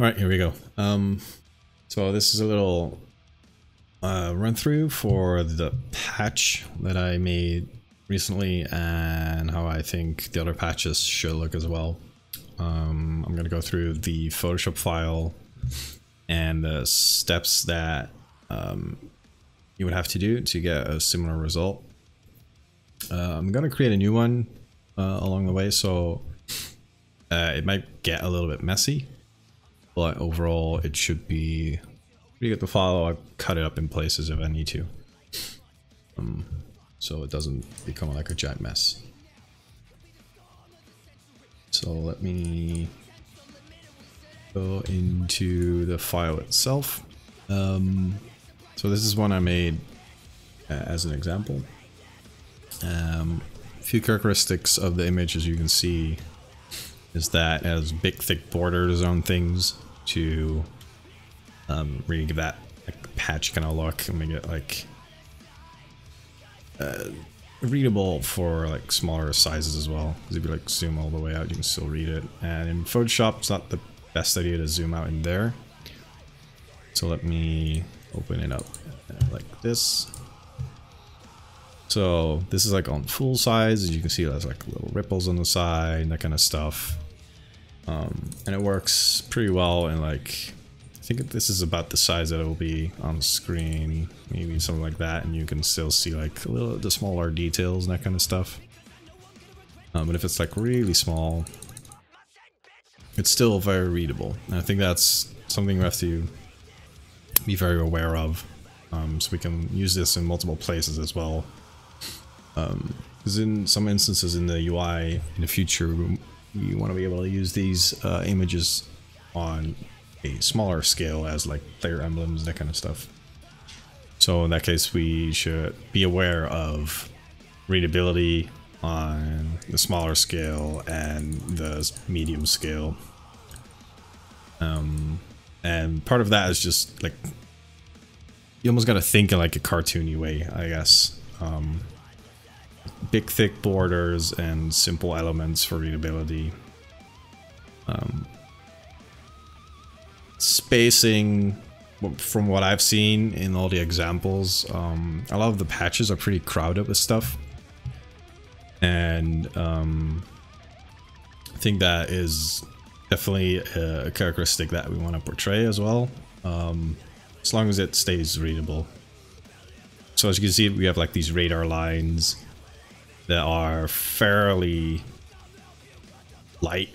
All right, here we go. So this is a little run through for the patch that I made recently and how I think the other patches should look as well. I'm going to go through the Photoshop file and the steps that you would have to do to get a similar result. I'm going to create a new one along the way, so it might get a little bit messy, but overall it should be pretty good to follow. I'll cut it up in places if I need to, so it doesn't become like a giant mess. So let me go into the file itself. So this is one I made as an example. A few characteristics of the image, as you can see, is that it has big thick borders on things to really give that like, patch kind of look and make it like readable for like smaller sizes as well, because if you like zoom all the way out you can still read it, and in Photoshop it's not the best idea to zoom out in there. So let me open it up like this. So this is like on full size, as you can see there's like little ripples on the side and that kind of stuff, and it works pretty well. And like I think this is about the size that it will be on screen, maybe something like that, and you can still see like a little the smaller details and that kind of stuff. But if it's like really small, it's still very readable, and I think that's something we have to be very aware of, so we can use this in multiple places as well. Because in some instances in the UI in the future, you want to be able to use these images on a smaller scale as like player emblems, that kind of stuff. So in that case, we should be aware of readability on the smaller scale and the medium scale. And part of that is just like you almost got to think in like a cartoony way, I guess. Big thick borders and simple elements for readability. Spacing, from what I've seen in all the examples, a lot of the patches are pretty crowded with stuff, and I think that is definitely a characteristic that we want to portray as well, as long as it stays readable. So as you can see, we have like these radar lines that are fairly light,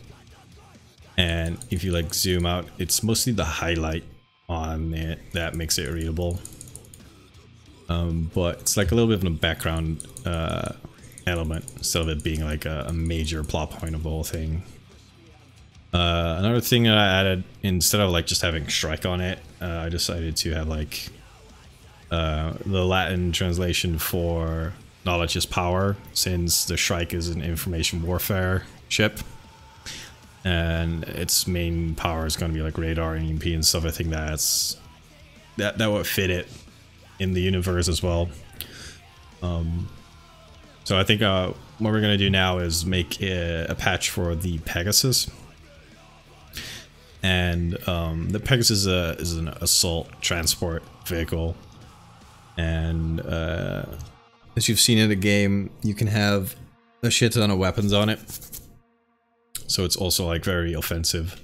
and if you like zoom out, it's mostly the highlight on it that makes it readable. But it's like a little bit of a background element instead of it being like a major plot point of the whole thing. Another thing that I added, instead of like just having Shrike on it, I decided to have like the Latin translation for knowledge is power, since the Shrike is an information warfare ship, and its main power is going to be like radar and EMP and stuff. I think that would fit it in the universe as well. So I think what we're going to do now is make a patch for the Pegasus. And the Pegasus is an assault transport vehicle, and as you've seen in the game, you can have a shit ton of weapons on it, so it's also like very offensive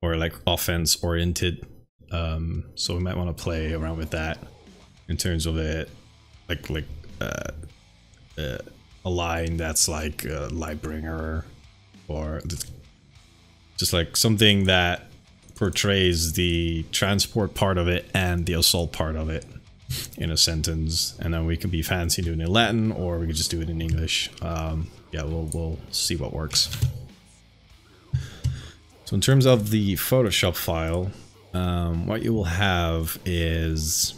or like offense oriented. So we might want to play around with that in terms of it, like a line that's like Lightbringer, or just like something that portrays the transport part of it and the assault part of it in a sentence, and then we can be fancy doing it in Latin, or we could just do it in English. Yeah, we'll see what works. So in terms of the Photoshop file, what you will have is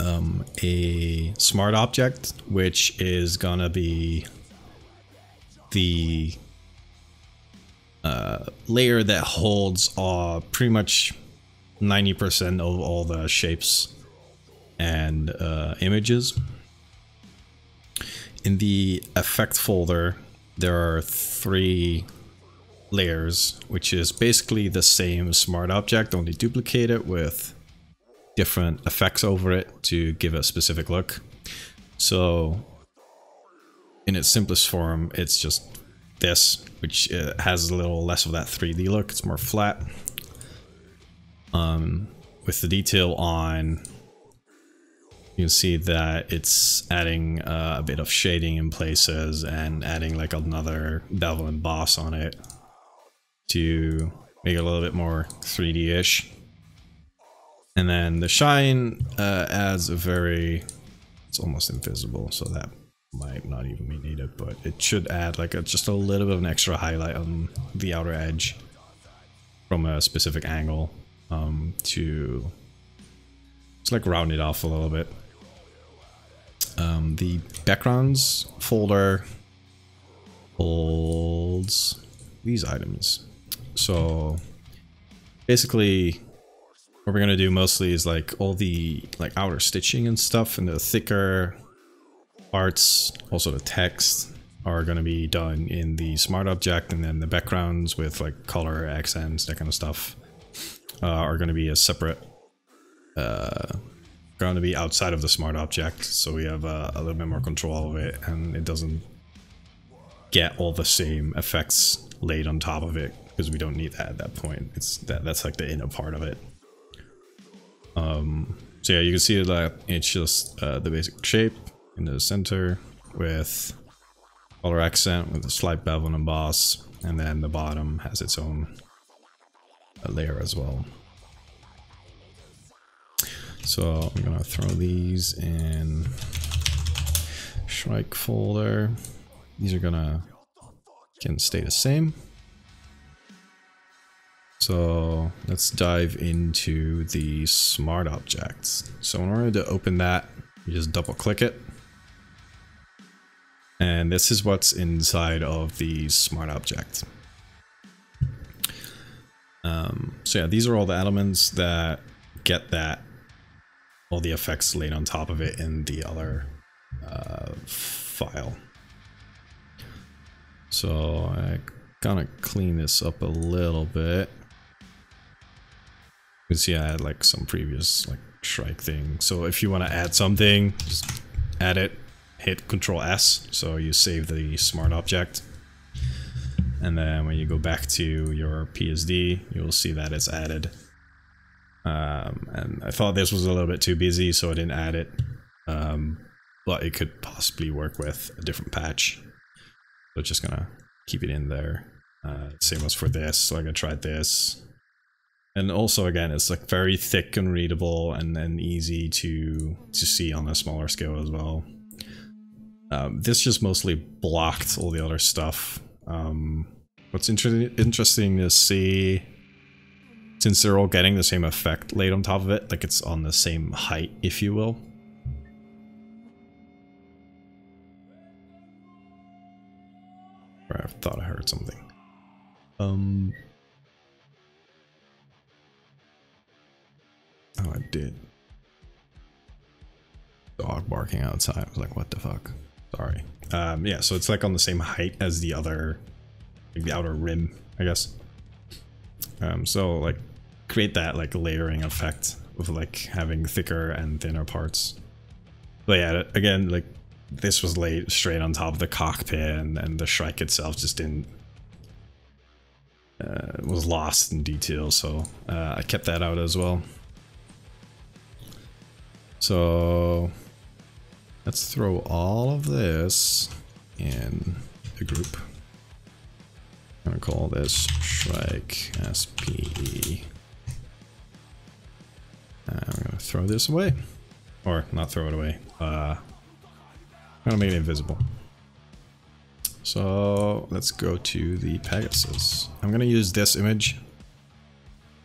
a smart object, which is gonna be the layer that holds pretty much 90% of all the shapes and images. In the effect folder, there are three layers, which is basically the same smart object, only duplicated with different effects over it to give a specific look. So in its simplest form, it's just this, which has a little less of that 3D look. It's more flat, with the detail on. You can see that it's adding a bit of shading in places and adding like another bevel and boss on it to make it a little bit more 3D-ish. And then the shine adds a very, it's almost invisible, so that might not even be needed, but it should add like a, just a little bit of an extra highlight on the outer edge from a specific angle to just like round it off a little bit. The backgrounds folder holds these items. So basically what we're gonna do mostly is like all the like outer stitching and stuff, and the thicker parts, also the text, are gonna be done in the smart object, and then the backgrounds with like color, accents, that kind of stuff are gonna be a separate, going to be outside of the smart object, so we have a little bit more control of it, and it doesn't get all the same effects laid on top of it, because we don't need that at that point. It's that's like the inner part of it. So yeah, you can see that it's just the basic shape in the center with color accent with a slight bevel and emboss, and then the bottom has its own layer as well. So I'm gonna throw these in Shrike folder. These are gonna can stay the same. So let's dive into the smart objects. So in order to open that, you just double click it. And this is what's inside of the smart object. So yeah, these are all the elements that get that, all the effects laid on top of it in the other file. So I kinda clean this up a little bit. You can see I had like some previous like Shrike thing. So if you wanna add something, just add it, hit Control-S, so you save the smart object. And then when you go back to your PSD, you will see that it's added. And I thought this was a little bit too busy, so I didn't add it, but it could possibly work with a different patch. So just gonna keep it in there. Same as for this, so I'm gonna try this. And also again, it's like very thick and readable, and easy to see on a smaller scale as well. This just mostly blocked all the other stuff. What's interesting to see, since they're all getting the same effect laid on top of it, like it's on the same height, if you will. Or I thought I heard something. Oh, I did. Dog barking outside. I was like, what the fuck? Sorry. Yeah, so it's like on the same height as the other, like the outer rim, I guess. So like, create that like layering effect of like having thicker and thinner parts. But yeah, again, like this was laid straight on top of the cockpit, and the Shrike itself just didn't, was lost in detail, so I kept that out as well. So let's throw all of this in the group. I'm gonna call this Shrike SPE. I'm gonna throw this away. Or not throw it away. I'm gonna make it invisible. So let's go to the Pegasus. I'm gonna use this image.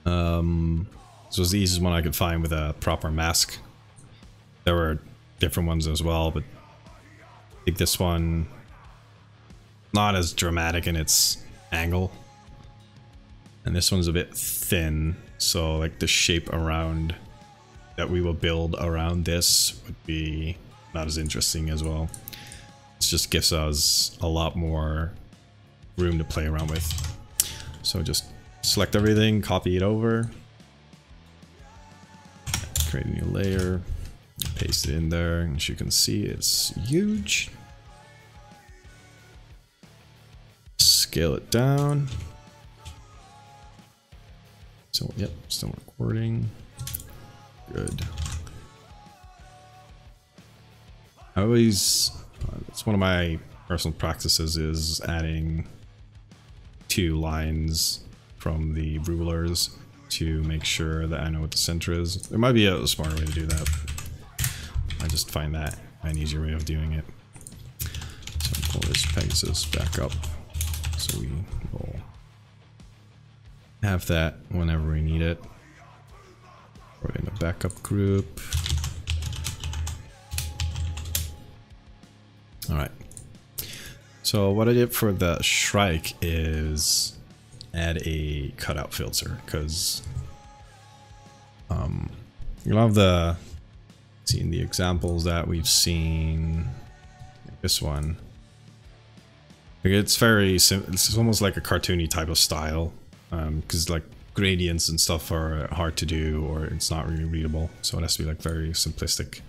This was the easiest one I could find with a proper mask. There were different ones as well, but I think this one, not as dramatic in its angle, and this one's a bit thin, so like the shape around that we will build around this would be not as interesting as well. It just gives us a lot more room to play around with. So just select everything, copy it over, create a new layer, paste it in there, and as you can see, it's huge. Scale it down. So, yep, still recording. Good. I always, it's one of my personal practices is adding 2 lines from the rulers to make sure that I know what the center is. There might be a smarter way to do that. I just find that an easier way of doing it. So I'll pull this Pegasus back up so we will have that whenever we need it. We're in the backup group. Alright, so what I did for the Shrike is add a cutout filter, because a lot of the examples that we've seen, like this one, it's very simple. It's almost like a cartoony type of style, because like gradients and stuff are hard to do, or it's not really readable, so it has to be like very simplistic.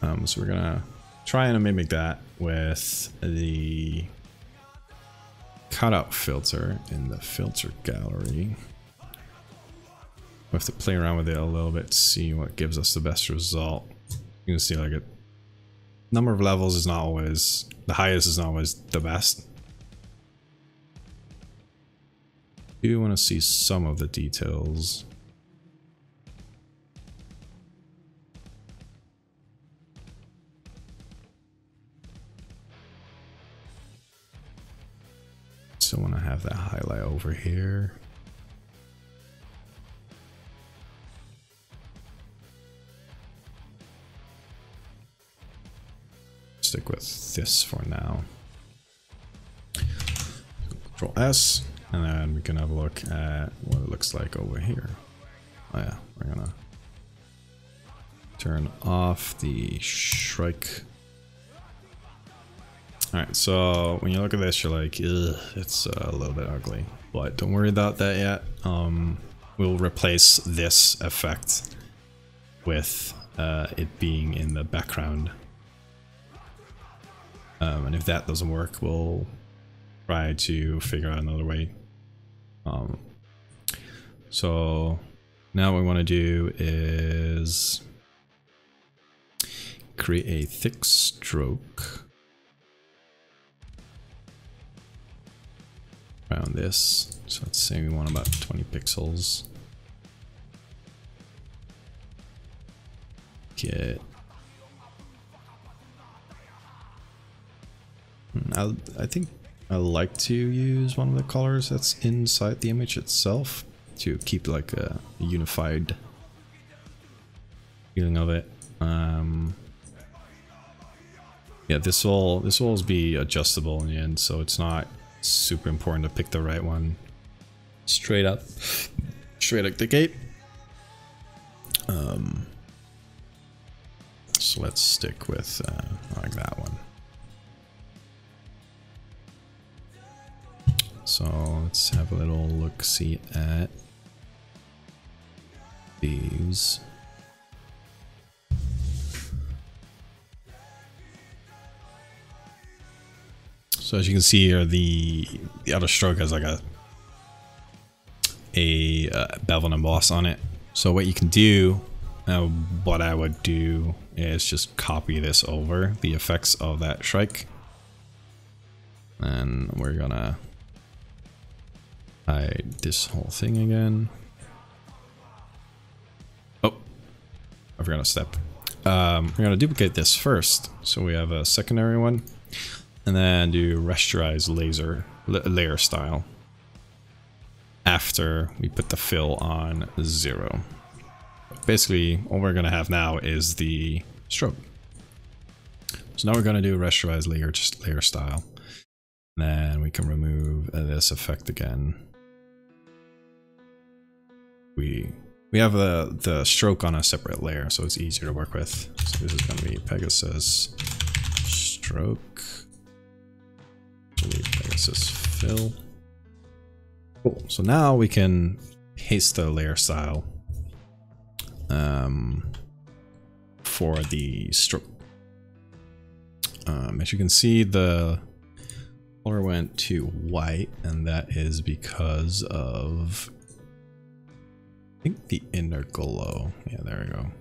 So we're gonna trying to mimic that with the cutout filter in the filter gallery. We have to play around with it a little bit, see what gives us the best result. You can see like a number of levels is not always, the highest is not always the best. You want to see some of the details. I want to have that highlight over here. Stick with this for now. Control S, and then we can have a look at what it looks like over here. Oh yeah, we're gonna turn off the Shrike. Alright, so when you look at this, you're like, ugh, it's a little bit ugly, but don't worry about that yet. We'll replace this effect with it being in the background. And if that doesn't work, we'll try to figure out another way. So now what we want to do is create a thick stroke around this, so let's say we want about 20 pixels. Get. I think I like to use one of the colors that's inside the image itself to keep like a unified feeling of it. Yeah, this will always be adjustable in the end, so it's not super important to pick the right one straight up the gate. So let's stick with like that one. So let's have a little look see at these. So as you can see here, the outer stroke has like a bevel and emboss on it. So what you can do, what I would do, is just copy this over the effects of that Shrike, and we're gonna hide this whole thing again. Oh, I forgot a step. We're gonna duplicate this first, so we have a secondary one. And then do rasterize laser layer style after we put the fill on 0. Basically, all we're going to have now is the stroke. So now we're going to do rasterize layer style. And then we can remove this effect again. We have the stroke on a separate layer, so it's easier to work with. So this is going to be Pegasus stroke. Delete Pegasus fill. Cool. So now we can paste the layer style for the stroke. As you can see, the color went to white, and that is because of, I think, the inner glow. Yeah, there we go. I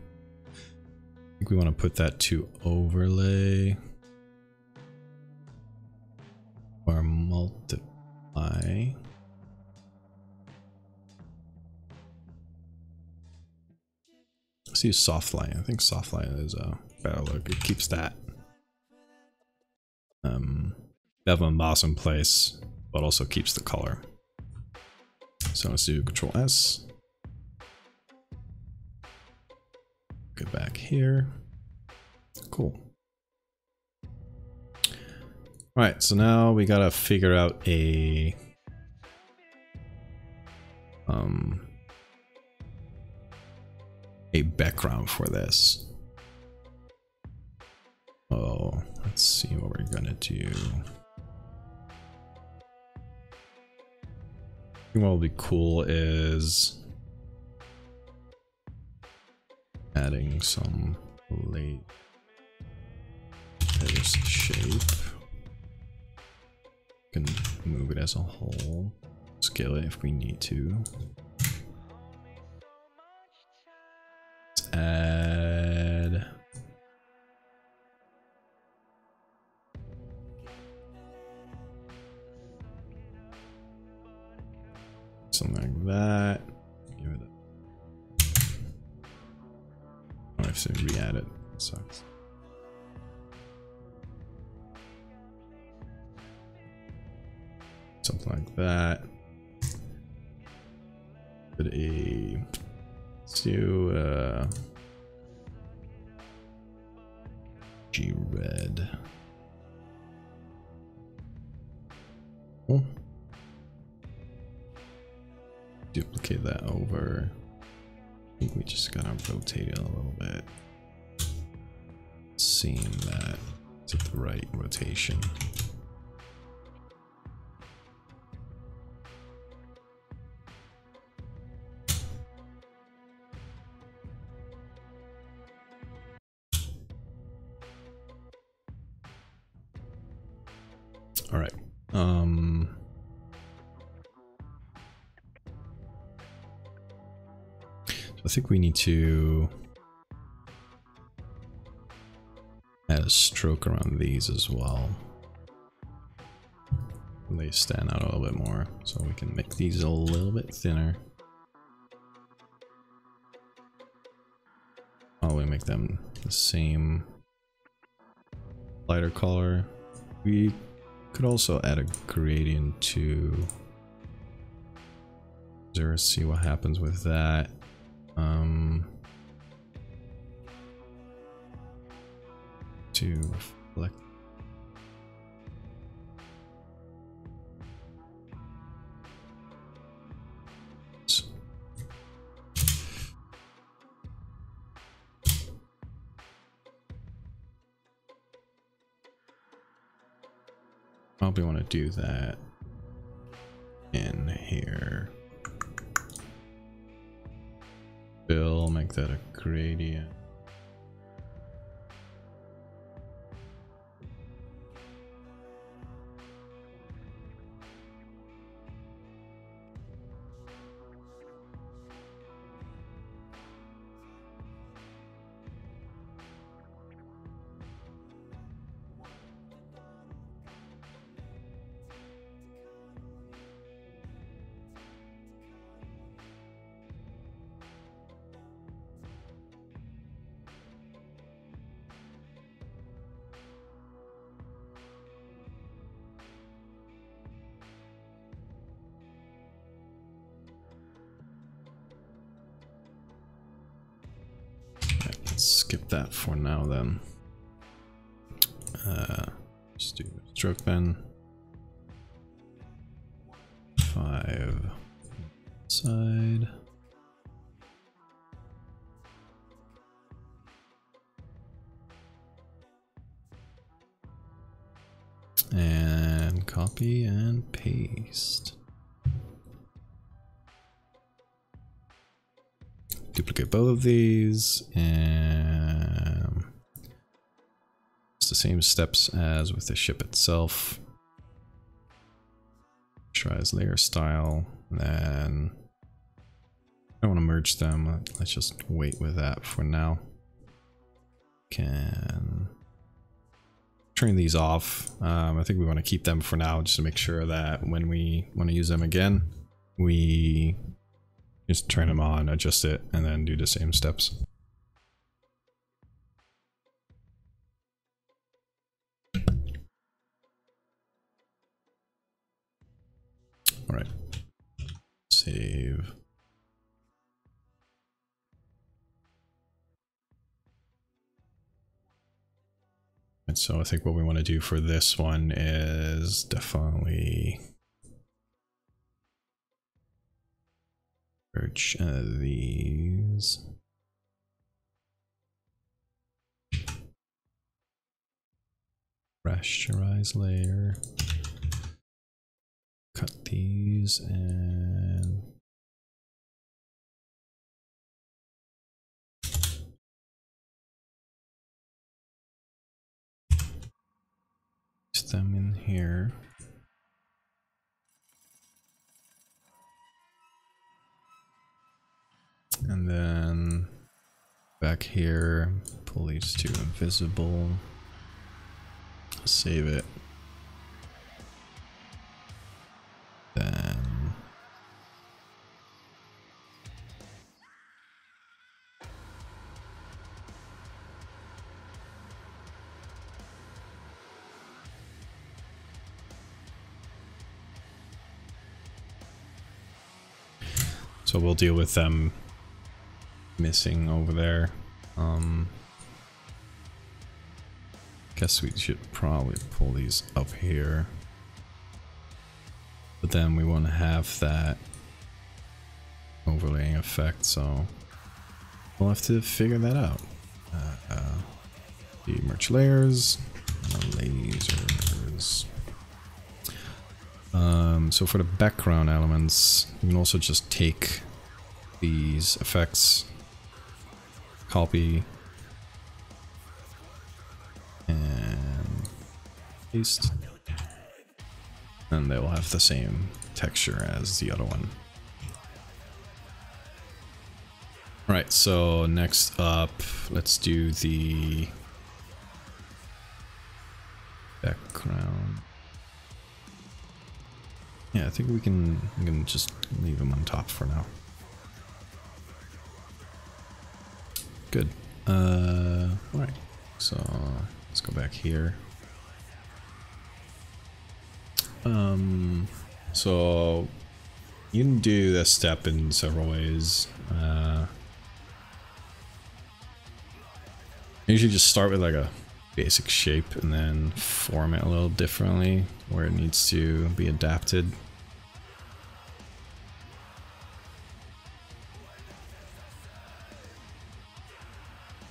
think we want to put that to overlay or multiply. Let's use soft light. I think soft light is a better look. It keeps that emboss in place, but also keeps the color. So let's do Control S. Get back here. Cool. All right, so now we gotta figure out a background for this. Oh, let's see what we're gonna do. I think what will be cool is adding some layers shape. Can move it as a whole, scale it if we need to. Let's add something like that. Give it a... Oh, I have to re-add it. Sucks. Something like that. Let's do G red. Cool. Duplicate that over. I think we just gotta rotate it a little bit. Seeing that it's at the right rotation. All right. I think we need to add a stroke around these as well. They stand out a little bit more, so we can make these a little bit thinner. Oh, we make them the same lighter color. We could also add a gradient to zero, see what happens with that. To reflect. Probably want to do that in here. We'll make that a gradient. Skip that for now then. Just do stroke then. 5 side. And copy and paste. duplicate both of these, and it's the same steps as with the ship itself. Tries layer style, and then I don't want to merge them. Let's just wait with that for now. Can turn these off. I think we want to keep them for now just to make sure that when we want to use them again, we just turn them on, adjust it, and then do the same steps. All right, save. And so I think what we want to do for this one is definitely merge these. Rasterize layer. Cut these and put them in here. And then back here, pull these two invisible, save it. Then so we'll deal with them missing over there. Guess we should probably pull these up here. But then we want to have that overlaying effect, so we'll have to figure that out. The merge layers, lasers. So for the background elements, you can also just take these effects, copy, and paste. And they will have the same texture as the other one. Alright, so next up, let's do the background. Yeah, I think we can just leave them on top for now. Good. Alright, so let's go back here. So you can do this step in several ways. Usually just start with like a basic shape and then form it a little differently where it needs to be adapted.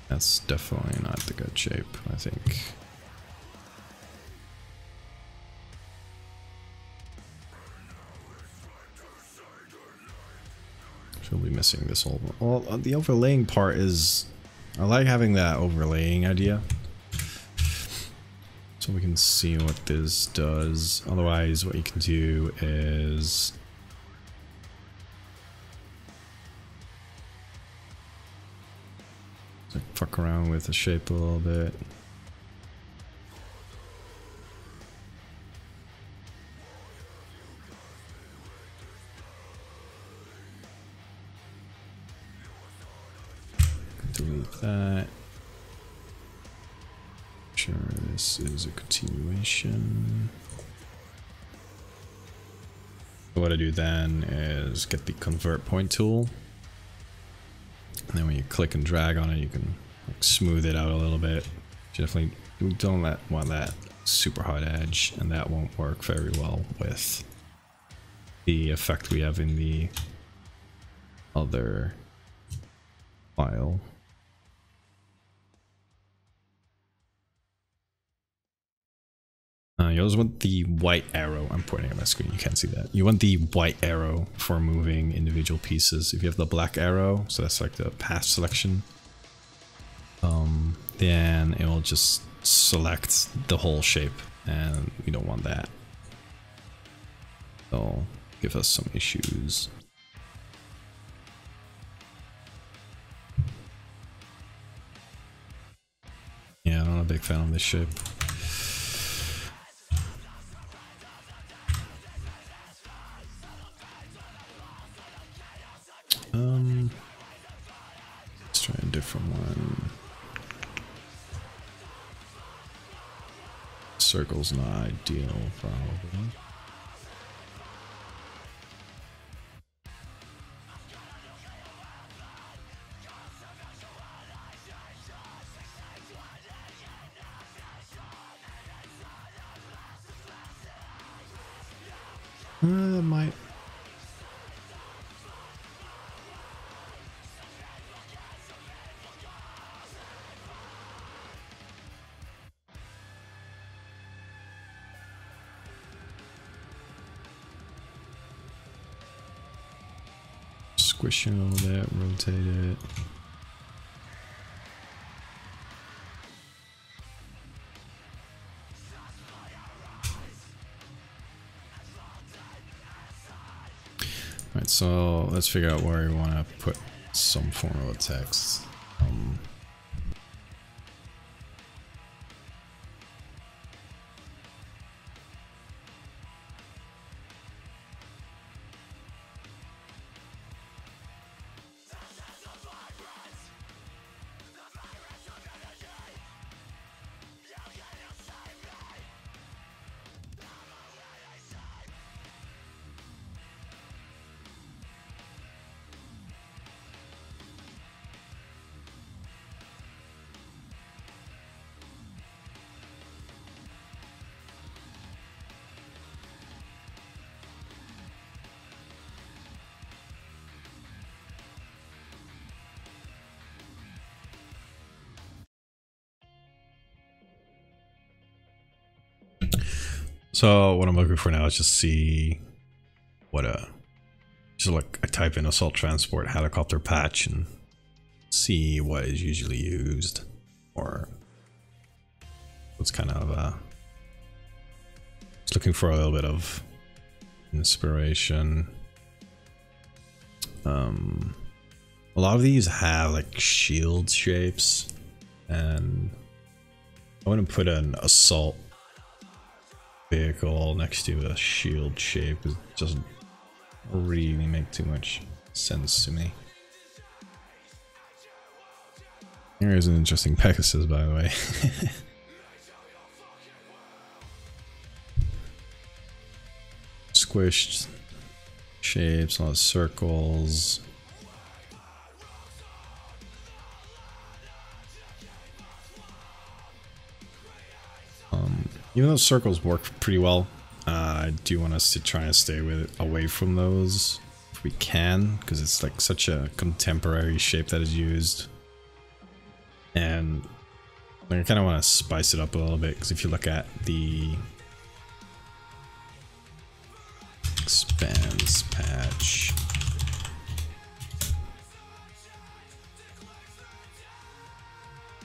That's definitely not the good shape, I think. We'll be missing this whole. Well, the overlaying part is. I like having that overlaying idea, so we can see what this does. Otherwise, what you can do is fuck around with the shape a little bit. That. Sure, this is a continuation. What I do then is get the convert point tool, and then when you click and drag on it, you can like, smooth it out a little bit. Definitely, we don't want that super hard edge, and that won't work very well with the effect we have in the other file. You always want the white arrow. I'm pointing at my screen, you can't see that. You want the white arrow for moving individual pieces. If you have the black arrow, so that's like the path selection, then it will just select the whole shape, and we don't want that. It'll give us some issues. Yeah, I'm not a big fan of this shape. Let's try a different one. Circle's not ideal, probably. Might. Squish in all that, rotate it. So let's figure out where we want to put some form of a text. So what I'm looking for now is just see what I type in assault transport helicopter patch and see what is usually used or what's kind of just looking for a little bit of inspiration. A lot of these have like shield shapes, and I want to put an assault vehicle next to a shield shape. It doesn't really make too much sense to me. Here is an interesting Pegasus, by the way. Squished shapes, a lot of circles. Even though circles work pretty well, I do want us to try and stay away from those if we can, because it's like such a contemporary shape that is used, and like, I kind of want to spice it up a little bit, because if you look at the expanse patch,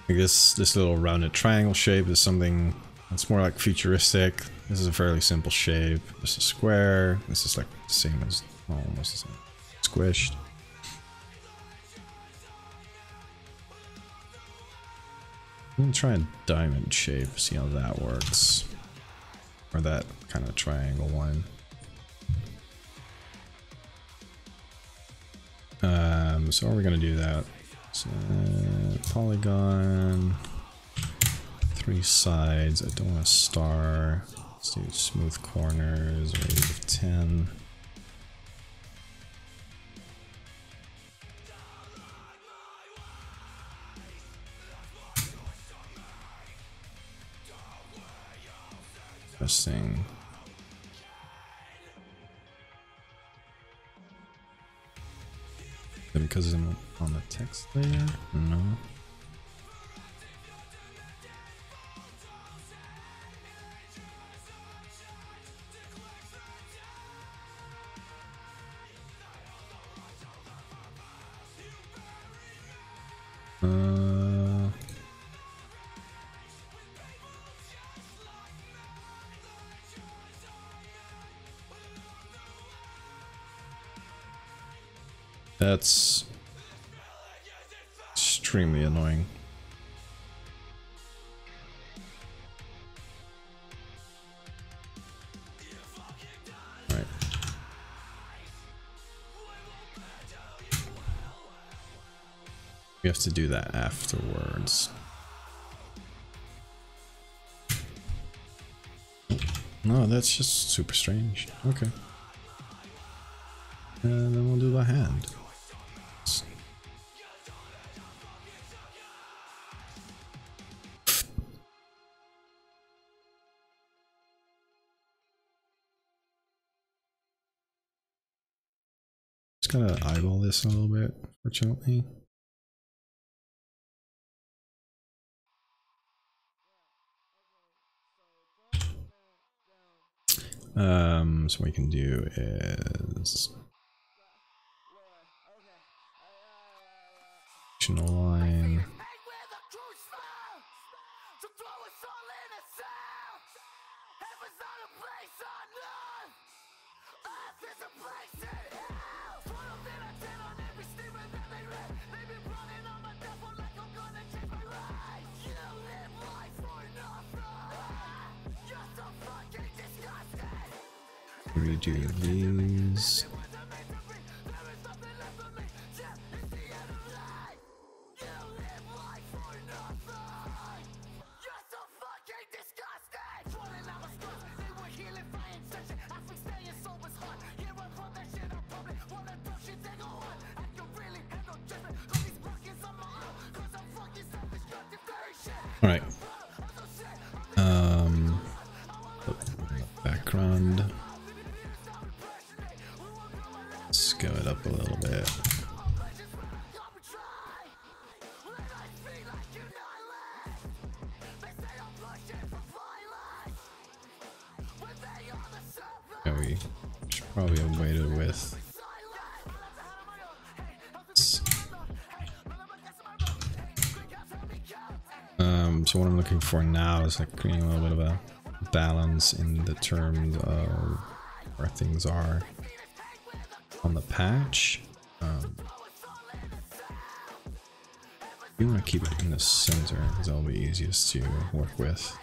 like this little rounded triangle shape is something. It's more like futuristic. This is a fairly simple shape. This is a square. This is like the same as, well, almost the same. Squished. I'm gonna try a diamond shape, see how that works. Or that kind of triangle one. So we're gonna do that. So, polygon. Three sides, I don't want a star. Let's do smooth corners, radius of 10. Interesting. And because I'm on the text layer? No. That's extremely annoying. Alright. We have to do that afterwards. No, that's just super strange. Okay. And then we'll do the hand. Just gotta eyeball this a little bit, fortunately. So what we can do is line. Redo these. Alright. Background. Scoot it up a little bit. Yeah, we should probably have waited with. So what I'm looking for now is like creating a little bit of a balance in the terms of where things are on the patch. You want to keep it in the center because that'll be easiest to work with.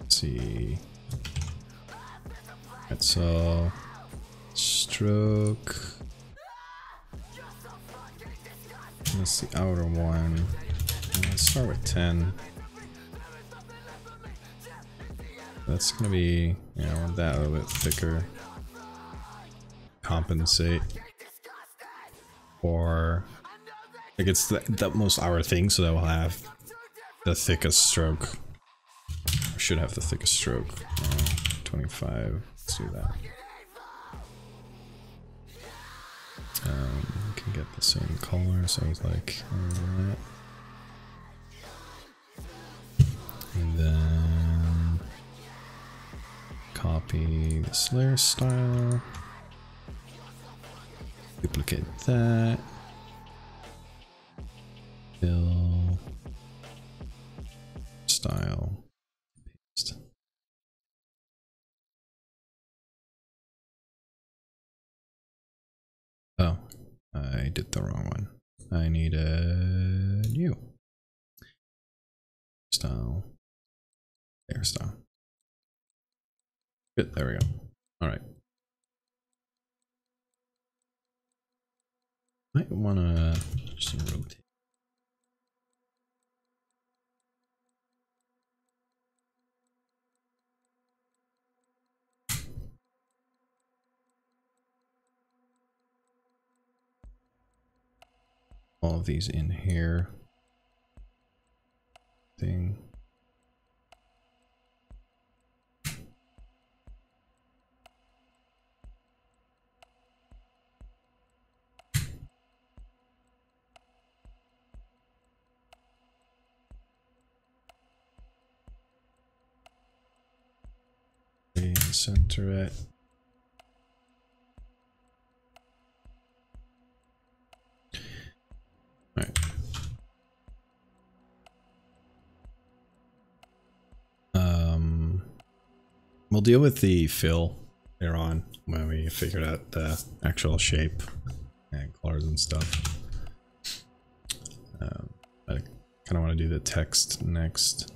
Let's see. Alright, so stroke. That's the outer one. Let's start with 10. That's gonna be, yeah, I want that a little bit thicker. Compensate. Or, like, it's the most outer thing, so that will have the thickest stroke. Or should have the thickest stroke. 25. Let's do that. We can get the same color, so it's like that. And then copy the Slayer style, duplicate that, fill style. Oh, I did the wrong one. I need a new style. Hairstyle. Good, there we go. Alright. Might wanna just rotate. All of these in here. Thing. And center it. Alright. We'll deal with the fill later on when we figured out the actual shape and colors and stuff. I kind of want to do the text next.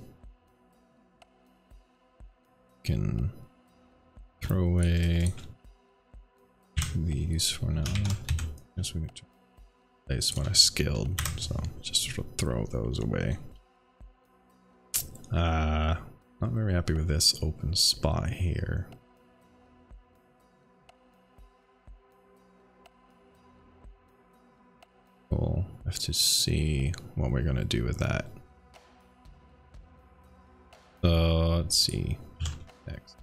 Can throw away these for now. I guess we need to place what I skilled, so just throw those away. Not very happy with this open spot here. Cool. I have to see what we're gonna do with that. Let's see. Next.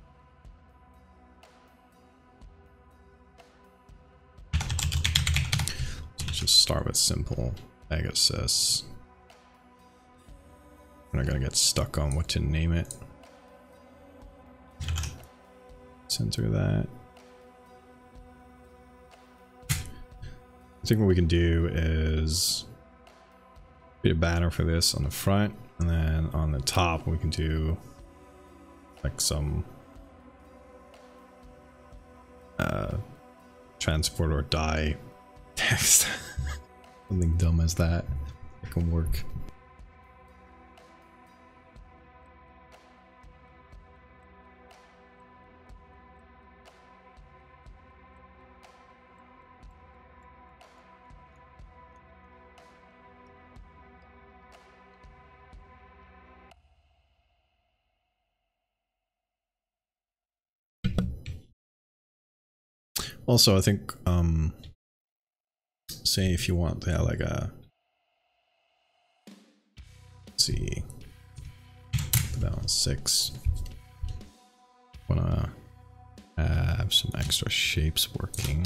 Let's just start with simple Pegasus. We're not gonna get stuck on what to name it. Center that. I think what we can do is be a banner for this on the front, and then on the top we can do like some transport or die text. Something dumb as that. It can work. Also, I think, say if you want to have like a, let's see, put that on 6. Wanna have some extra shapes working.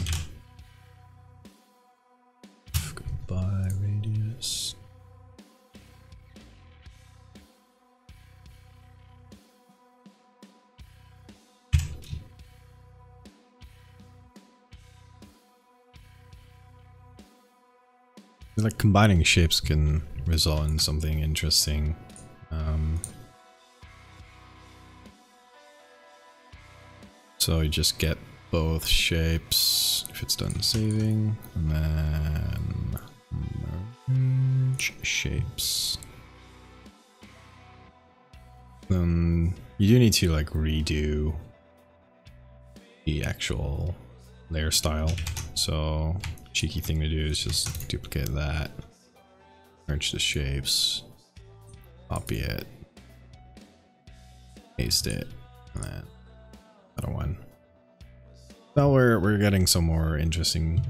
Goodbye radius. Like combining shapes can result in something interesting. So you just get both shapes if it's done saving, and then merge shapes. Then you do need to like redo the actual layer style. So cheeky thing to do is just duplicate that, merge the shapes, copy it, paste it, and then another one. Now we're getting some more interesting,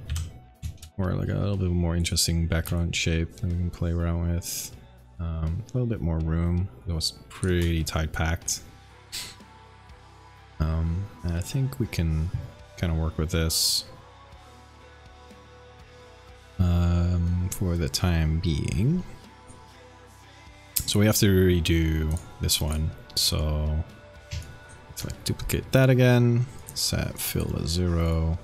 or like a little bit more interesting background shape that we can play around with. A little bit more room. It was pretty tight-packed. And I think we can kind of work with this. For the time being. So we have to redo this one. So let's like duplicate that again. Set fill to 0.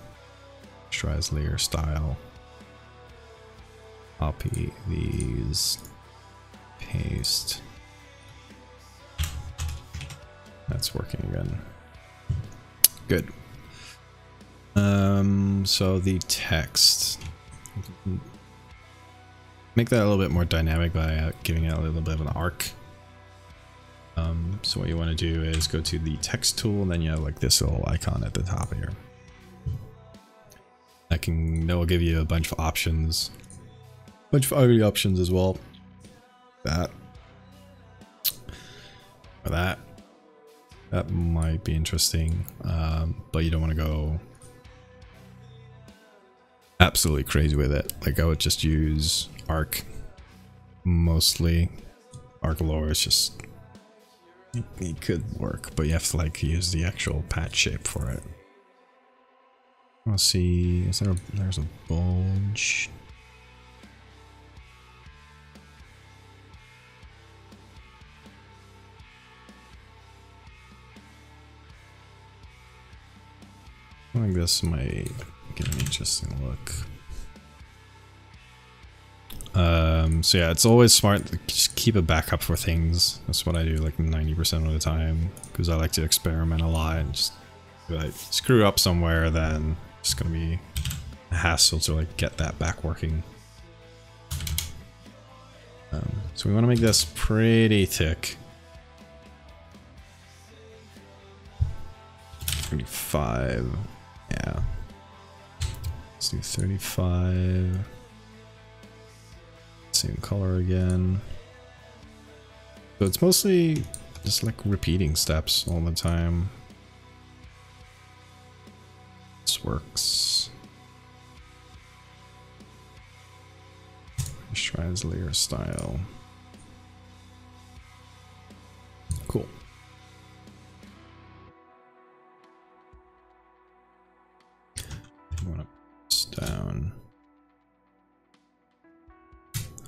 Texturize layer style. Copy these. Paste. That's working again. Good. So the text. Make that a little bit more dynamic by giving it a little bit of an arc. So what you want to do is go to the text tool, and then you have like this little icon at the top here. That will give you a bunch of options, a bunch of ugly options as well. That or that. That might be interesting, but you don't want to go absolutely crazy with it. Like I would just use arc mostly. Arc lore is just, it could work, but you have to like use the actual patch shape for it. I'll see, is there there's a bulge. I think this might get an interesting look. So yeah, it's always smart to just keep a backup for things. That's what I do like 90% of the time, because I like to experiment a lot and just If I screw up somewhere, then it's gonna be a hassle to like get that back working. So we want to make this pretty thick. 35, yeah. Let's do 35. Same color again. So it's mostly just like repeating steps all the time. This works. Let's try this layer style. Cool. Down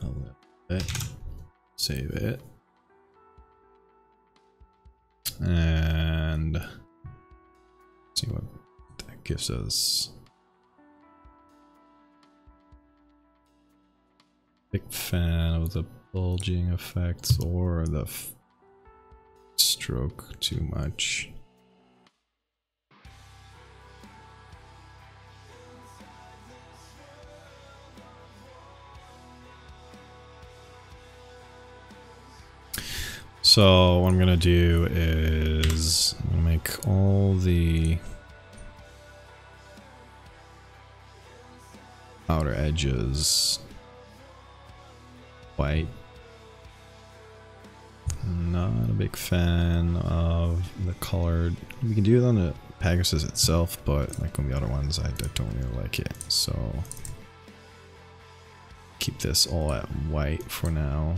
a little bit, save it, and see what that gives us. Big fan of the bulging effects or the stroke too much. So what I'm gonna do is make all the outer edges white. Not a big fan of the colored. We can do it on the Pegasus itself, but like on the other ones, I don't really like it. So keep this all at white for now.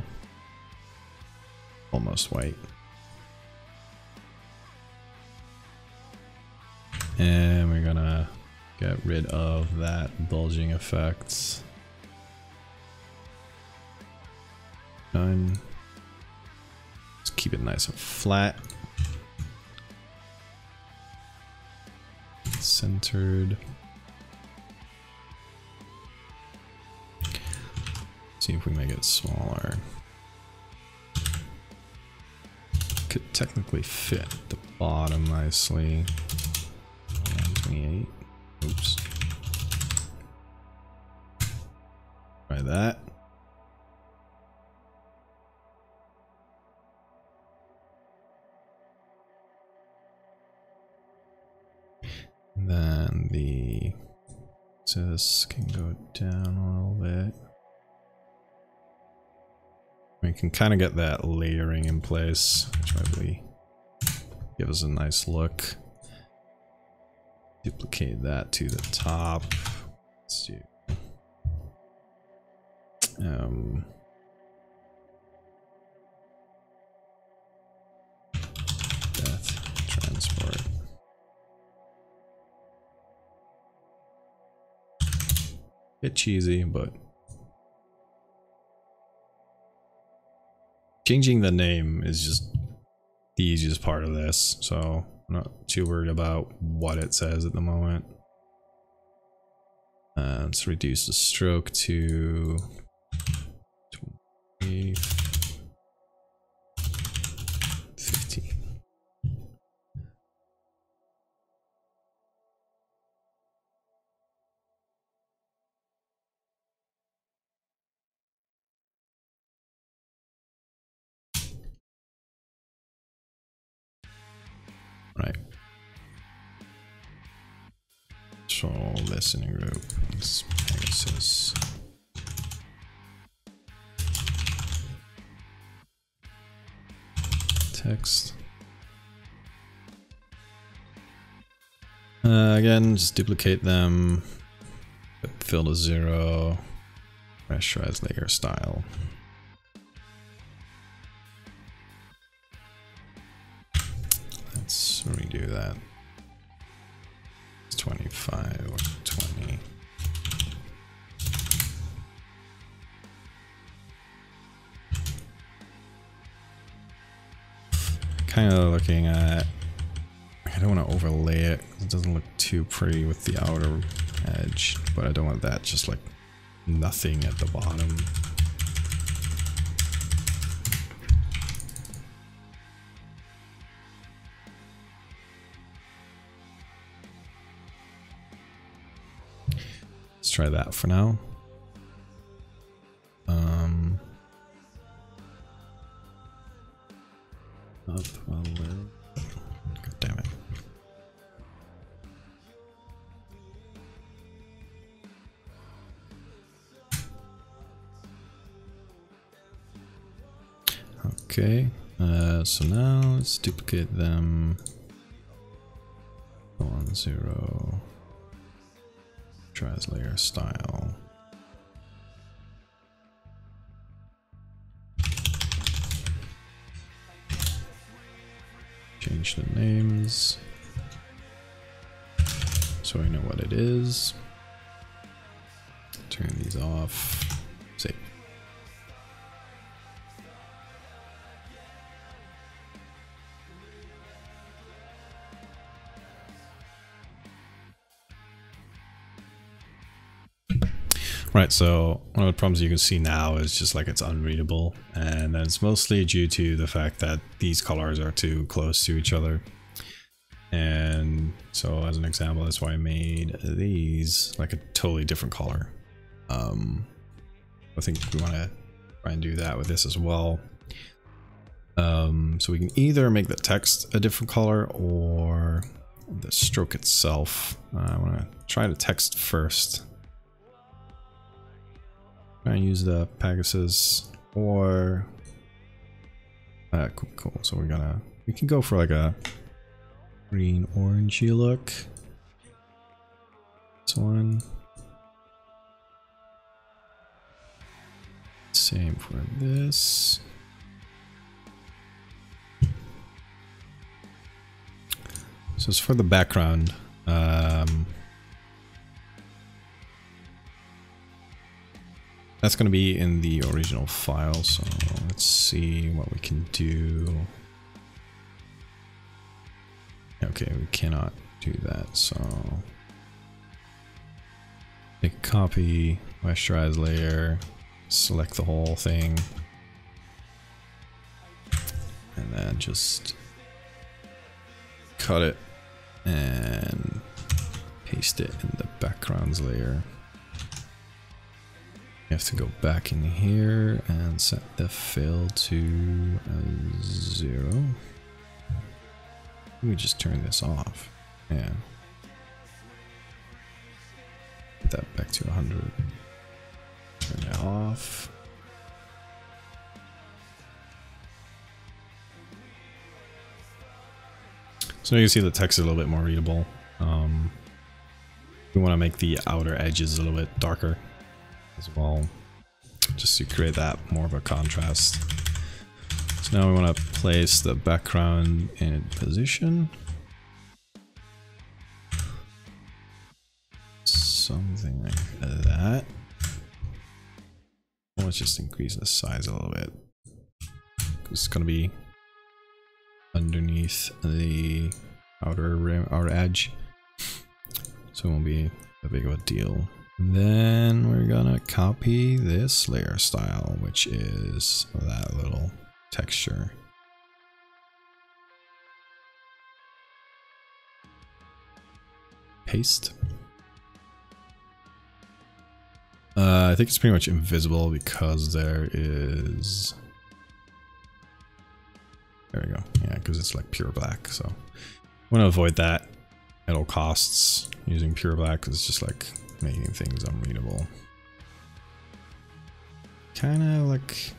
Almost white. And we're gonna get rid of that bulging effect. Done. Let's keep it nice and flat. Centered. Let's see if we make it smaller. Could technically fit the bottom nicely. 28. Oops. Try that. And then the so this can go down a little bit. We can kind of get that layering in place, which probably give us a nice look. Duplicate that to the top. Let's see. Death transport. Bit cheesy, but. Changing the name is just the easiest part of this, so I'm not too worried about what it says at the moment. Let's reduce the stroke to 20, 15. Right. So this in a group. Spaces. Text. Again, just duplicate them. Fill to 0. Pressurize layer style. Do that. It's 25 or 20. Kind of looking at. I don't want to overlay it. It doesn't look too pretty with the outer edge, but I don't want that just like nothing at the bottom. try that for now. Up a little. God damn it. Okay, so now let's duplicate them. 1 0. Translator style. Change the names so I know what it is. Turn these off. Save. Right, so one of the problems you can see now is just like it's unreadable, and it's mostly due to the fact that these colors are too close to each other. And so as an example, that's why I made these like a totally different color. I think we want to try and do that with this as well. So we can either make the text a different color or the stroke itself. I want to try the text first. I use the Pegasus or cool. So we can go for like a green orangey look. This one. Same for this. So it's for the background. That's going to be in the original file, so let's see what we can do. Okay, we cannot do that, so make a copy, rasterize layer, select the whole thing, and then just cut it and paste it in the backgrounds layer. You have to go back in here and set the fill to 0. We just turn this off and put that back to 100. Turn that off. So now you can see the text is a little bit more readable. We want to make the outer edges a little bit darker as well, just to create that more of a contrast. So now we want to place the background in position, something like that. Let's just increase the size a little bit. It's going to be underneath the outer rim, outer edge, so it won't be that big of a deal. Then we're gonna copy this layer style, which is that little texture. Paste. I think it's pretty much invisible because there is... There we go. Yeah, because it's like pure black, so... I want to avoid that at all costs using pure black, because it's just like... making things unreadable. Kinda like...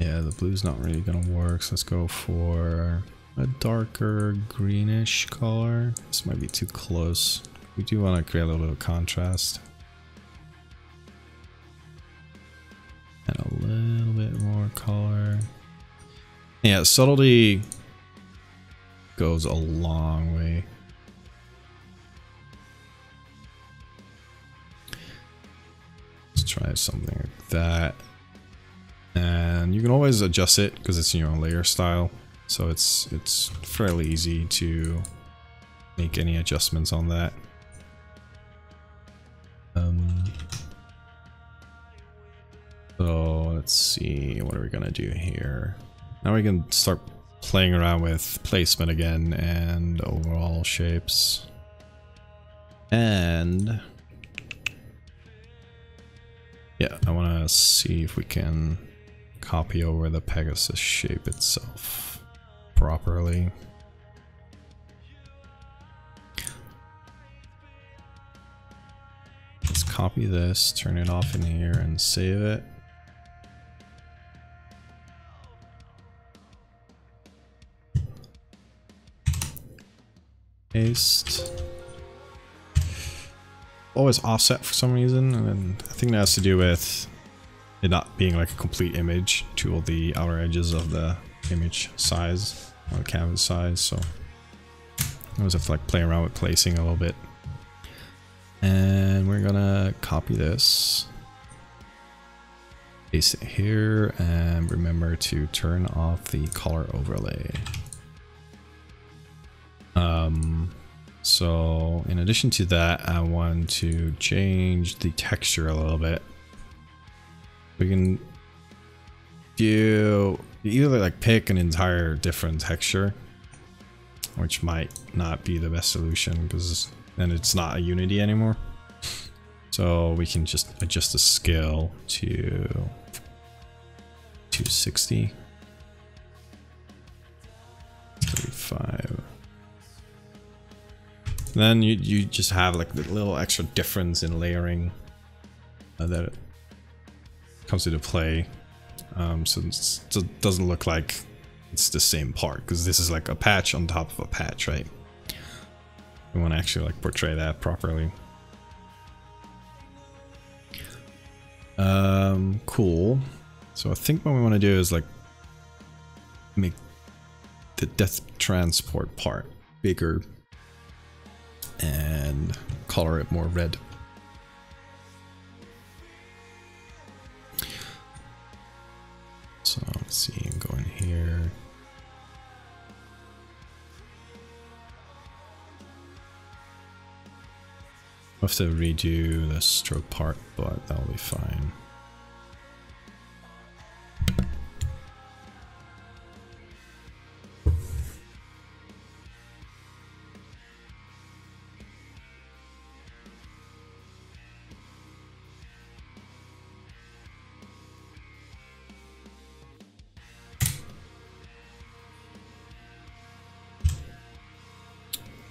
Yeah, the blue's not really gonna work, so let's go for a darker greenish color. This might be too close. We do want to create a little bit of contrast. And a little bit more color. Yeah, subtlety goes a long way. Try something like that, and you can always adjust it because it's in your own layer style, so it's fairly easy to make any adjustments on that. So let's see, what are we gonna do here? Now we can start playing around with placement again and overall shapes. And yeah, I want to see if we can copy over the Pegasus shape itself properly. Let's copy this, turn it off in here and save it. Paste. Always offset for some reason, and I think that has to do with it not being like a complete image to all the outer edges of the image size or canvas size, so I always have to like play around with placing a little bit. And we're gonna copy this, paste it here, and remember to turn off the color overlay. So in addition to that, I want to change the texture a little bit. We can do either like pick an entire different texture, which might not be the best solution because then it's not a unity anymore. So we can just adjust the scale to 260, 35. Then you just have like the little extra difference in layering that comes into play, so it doesn't look like it's the same part, because this is like a patch on top of a patch, right? We want to actually like portray that properly. Cool. So I think what we want to do is like make the death transport part bigger and color it more red. So let's see, I'm going here. I'll have to redo the stroke part, but that'll be fine.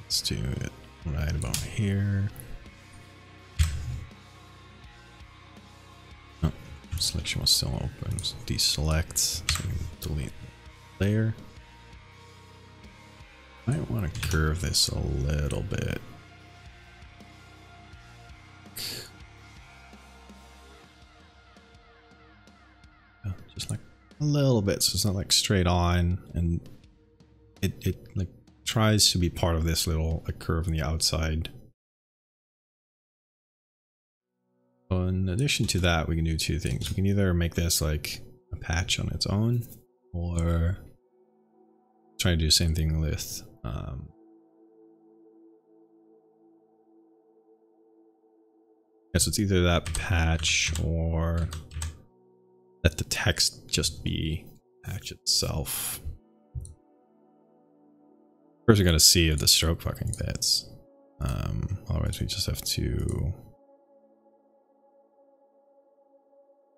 Let's do it right about here. Oh, selection was still open. So deselect, so we can delete the layer. Might want to curve this a little bit. Just like a little bit, so it's not like straight on, and it like tries to be part of this little curve on the outside. So in addition to that, we can do two things. We can either make this like a patch on its own, or try to do the same thing with yeah, so it's either that patch, or let the text just be the patch itself. First we're going to see if the stroke fucking fits. Otherwise we just have to...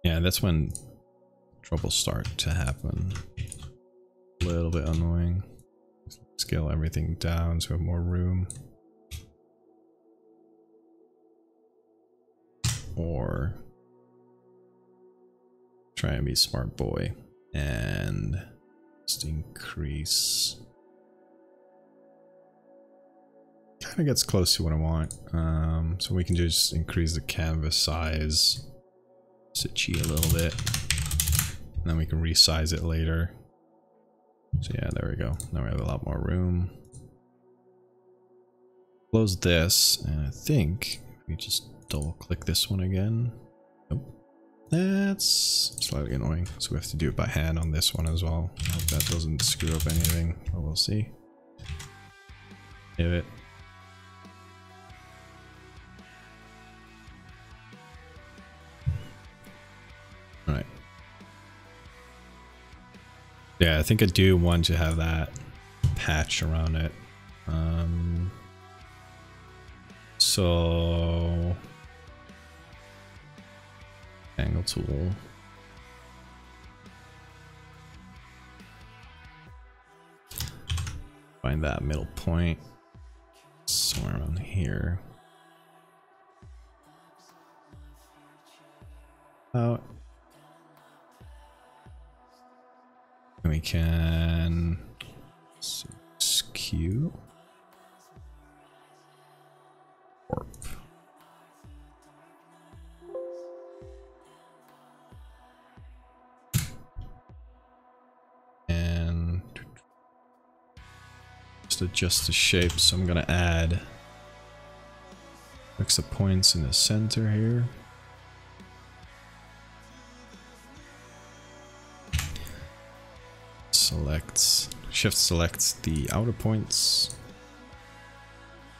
Yeah, that's when trouble starts to happen. A little bit annoying. Scale everything down so we have more room. Or... Try and be smart boy. And... Just increase... Kind of gets close to what I want. So we can just increase the canvas size a little bit, and then we can resize it later. So yeah, there we go. Now we have a lot more room. Close this, and I think we just double click this one again. Nope. That's slightly annoying, so we have to do it by hand on this one as well. I hope that doesn't screw up anything, but we'll see. Give it. Alright. Yeah, I think I do want to have that patch around it. So angle tool. Find that middle point somewhere around here. Out. And we can skew. Warp. And just adjust the shape, so I'm gonna add extra points in the center here. Selects, shift selects the outer points,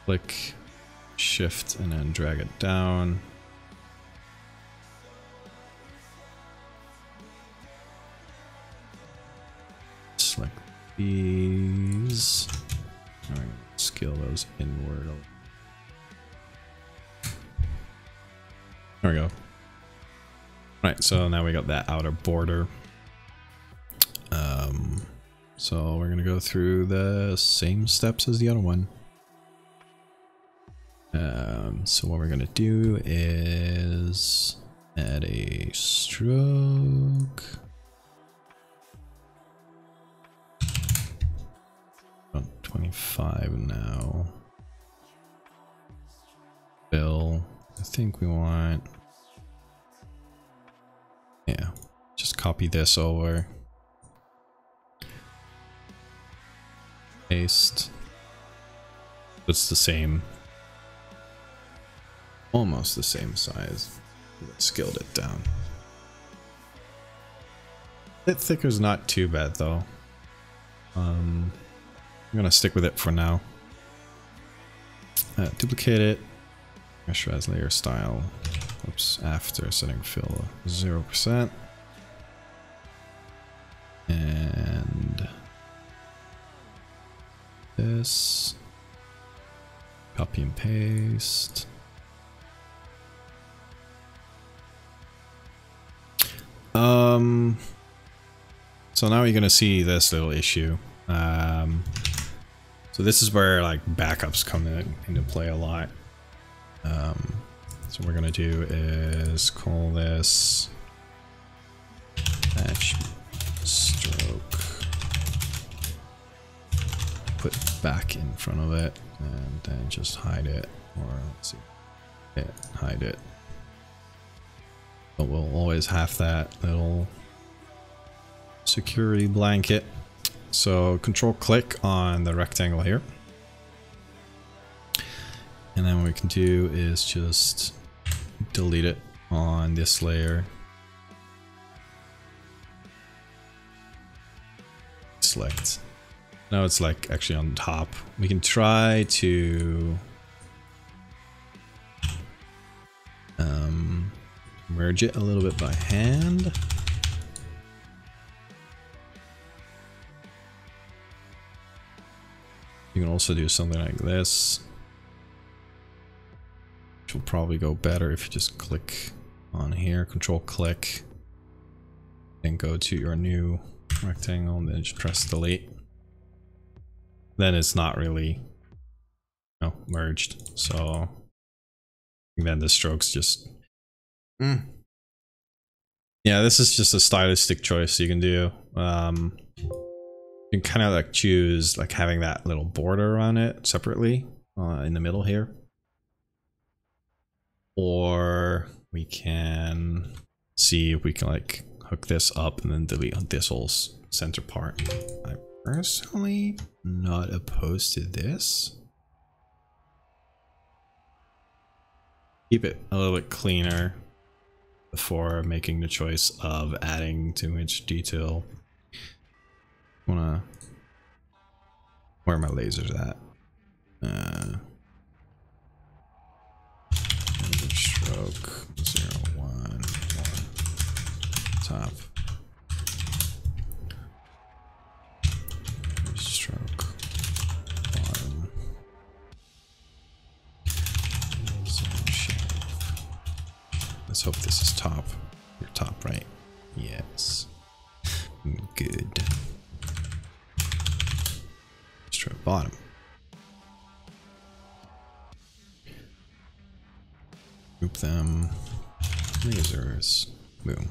click, shift, and then drag it down. Select these. All right, scale those inward. There we go. All right, so now we got that outer border. So we're gonna go through the same steps as the other one. So what we're gonna do is add a stroke. About 25 now. Fill. I think we want. Yeah, just copy this over. Paste. It's the same. Almost the same size. Scaled it down. A bit thicker is not too bad though. I'm gonna stick with it for now. Duplicate it. Rasterize layer style. Oops. After setting fill 0%. And this. Copy and paste. So now you're gonna see this little issue. So this is where like backups come into play a lot. So what we're gonna do is call this batch stroke. Put back in front of it and then just hide it, or let's see, hide it. But we'll always have that little security blanket. So control click on the rectangle here. And then what we can do is just delete it on this layer. Select. Now it's like actually on top. We can try to merge it a little bit by hand. You can also do something like this, which will probably go better if you just click on here, control click, and go to your new rectangle and then just press delete. Then it's not really, you know, merged, so then the strokes just Yeah, this is just a stylistic choice you can do. You can kind of like choose like having that little border on it separately in the middle here, or we can see if we can like hook this up and then delete this whole center part. I'm personally not opposed to this. Keep it a little bit cleaner before making the choice of adding too much detail. I wanna, where are my lasers at? Stroke 0 1 1 top. Stroke bottom. Let's hope this is top. Or top right. Yes. Good. Let's try bottom. Group them. Lasers. Boom.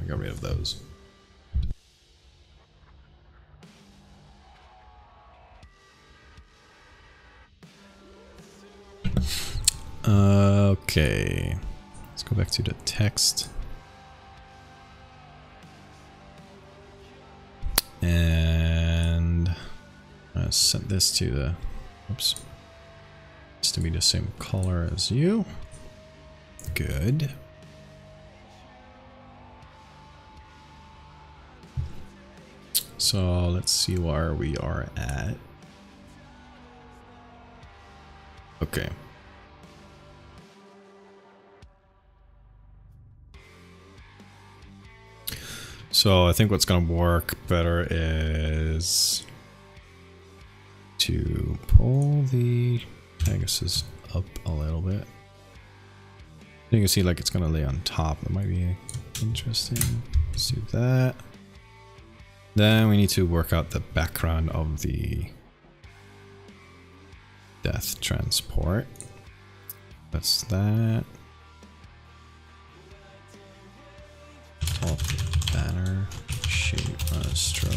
I got rid of those. Okay. Let's go back to the text. And I'm gonna set this to the, oops, it's to be the same color as you. Good. So let's see where we are at. Okay. So I think what's going to work better is to pull the Pegasus up a little bit. You can see like it's going to lay on top. That might be interesting. Let's do that. Then we need to work out the background of the death transport. That's that. Pop banner, shape on a stroke.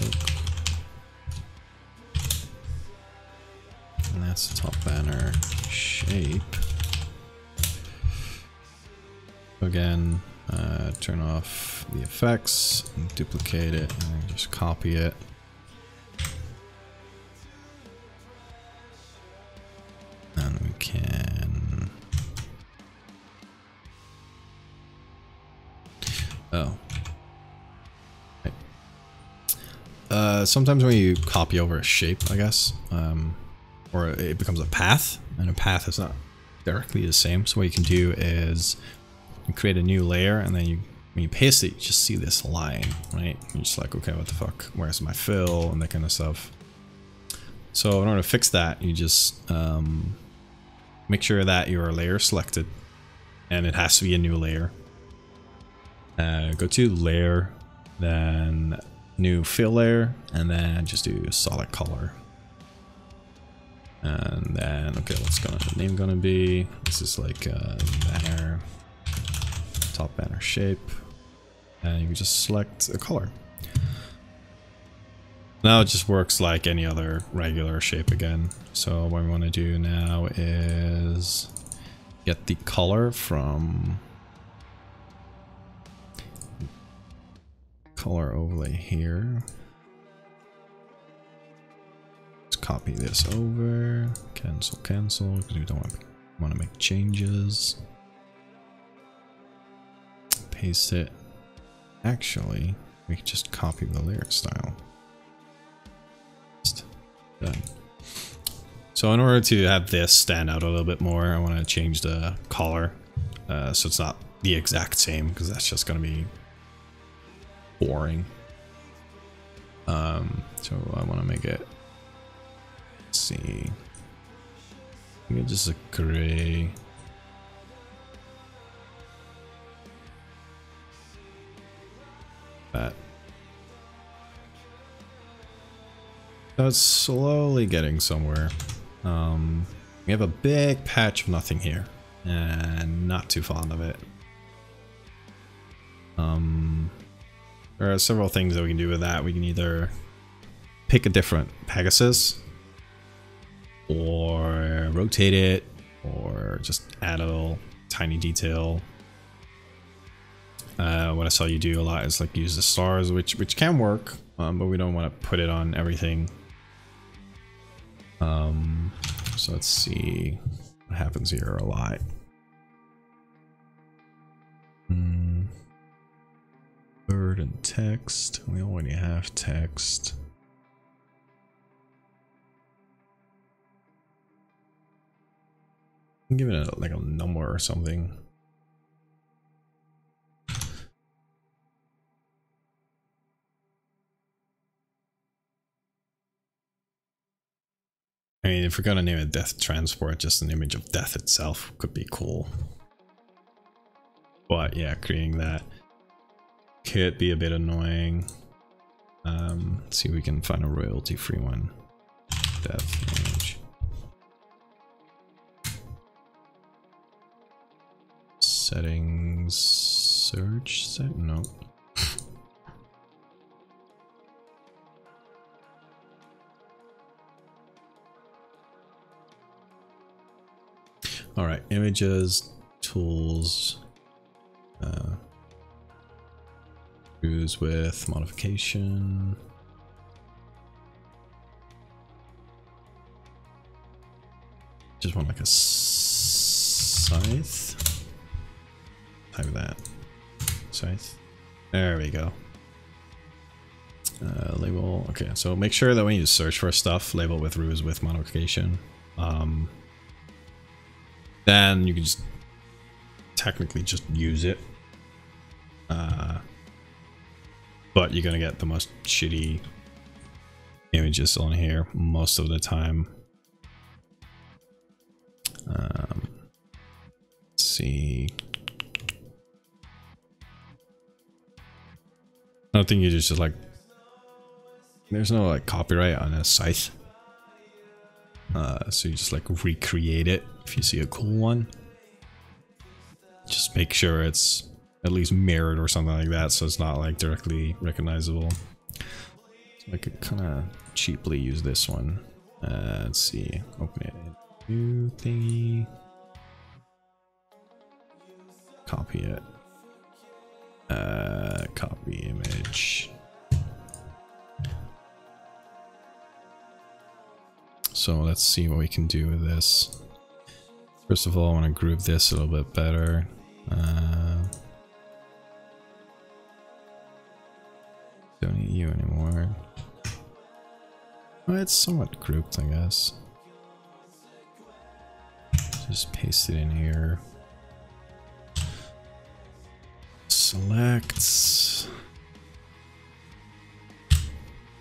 And that's the top banner shape. Again, turn off the effects and duplicate it and just copy it. And we can... Oh. Right. Sometimes when you copy over a shape, I guess, or it becomes a path, and a path is not directly the same. So what you can do is create a new layer, and then you, when you paste it, you just see this line, right? You're just like, okay, what the fuck? Where's my fill? And that kind of stuff. So in order to fix that, you just make sure that your layer is selected, and it has to be a new layer. Go to layer, then new fill layer, and then just do solid color. And then, okay, what's gonna the name gonna be? This is like a banner. Top banner shape, and you can just select a color. Now it just works like any other regular shape again. So what we want to do now is get the color from color overlay here. Let's copy this over, cancel, cancel, because we don't want to make changes. Paste it. Actually, we can just copy the layer style. Done. So in order to have this stand out a little bit more, I want to change the color so it's not the exact same, because that's just going to be boring. So I want to make it. Let's see. Maybe just a gray. That. That's slowly getting somewhere. We have a big patch of nothing here, and not too fond of it. There are several things that we can do with that. We can either pick a different Pegasus, or rotate it, or just add a little tiny detail. What I saw you do a lot is like use the stars, which can work, but we don't want to put it on everything. So let's see what happens here a lot. Bird and text. We already have text. Give it a, like a number or something. I mean, if we're gonna name it Death Transport, just an image of death itself could be cool. But yeah, creating that could be a bit annoying. Let's see if we can find a royalty-free one. Death image. Settings, search, set, no. All right, images, tools, use with modification. Just want like a scythe. Like that. Scythe. There we go. Label. Okay, so make sure that when you search for stuff, label with ruse with modification. Then you can just technically just use it. But you're gonna get the most shitty images on here most of the time. Let's see. I don't think you just like, there's no like copyright on a scythe. So you just like recreate it. If you see a cool one, just make sure it's at least mirrored or something like that, so it's not like directly recognizable. So I could kind of cheaply use this one. Let's see, open it, new thingy, copy it. Copy image. So let's see what we can do with this. First of all, I want to group this a little bit better. Don't need you anymore. Well, it's somewhat grouped, I guess. Just paste it in here. Select,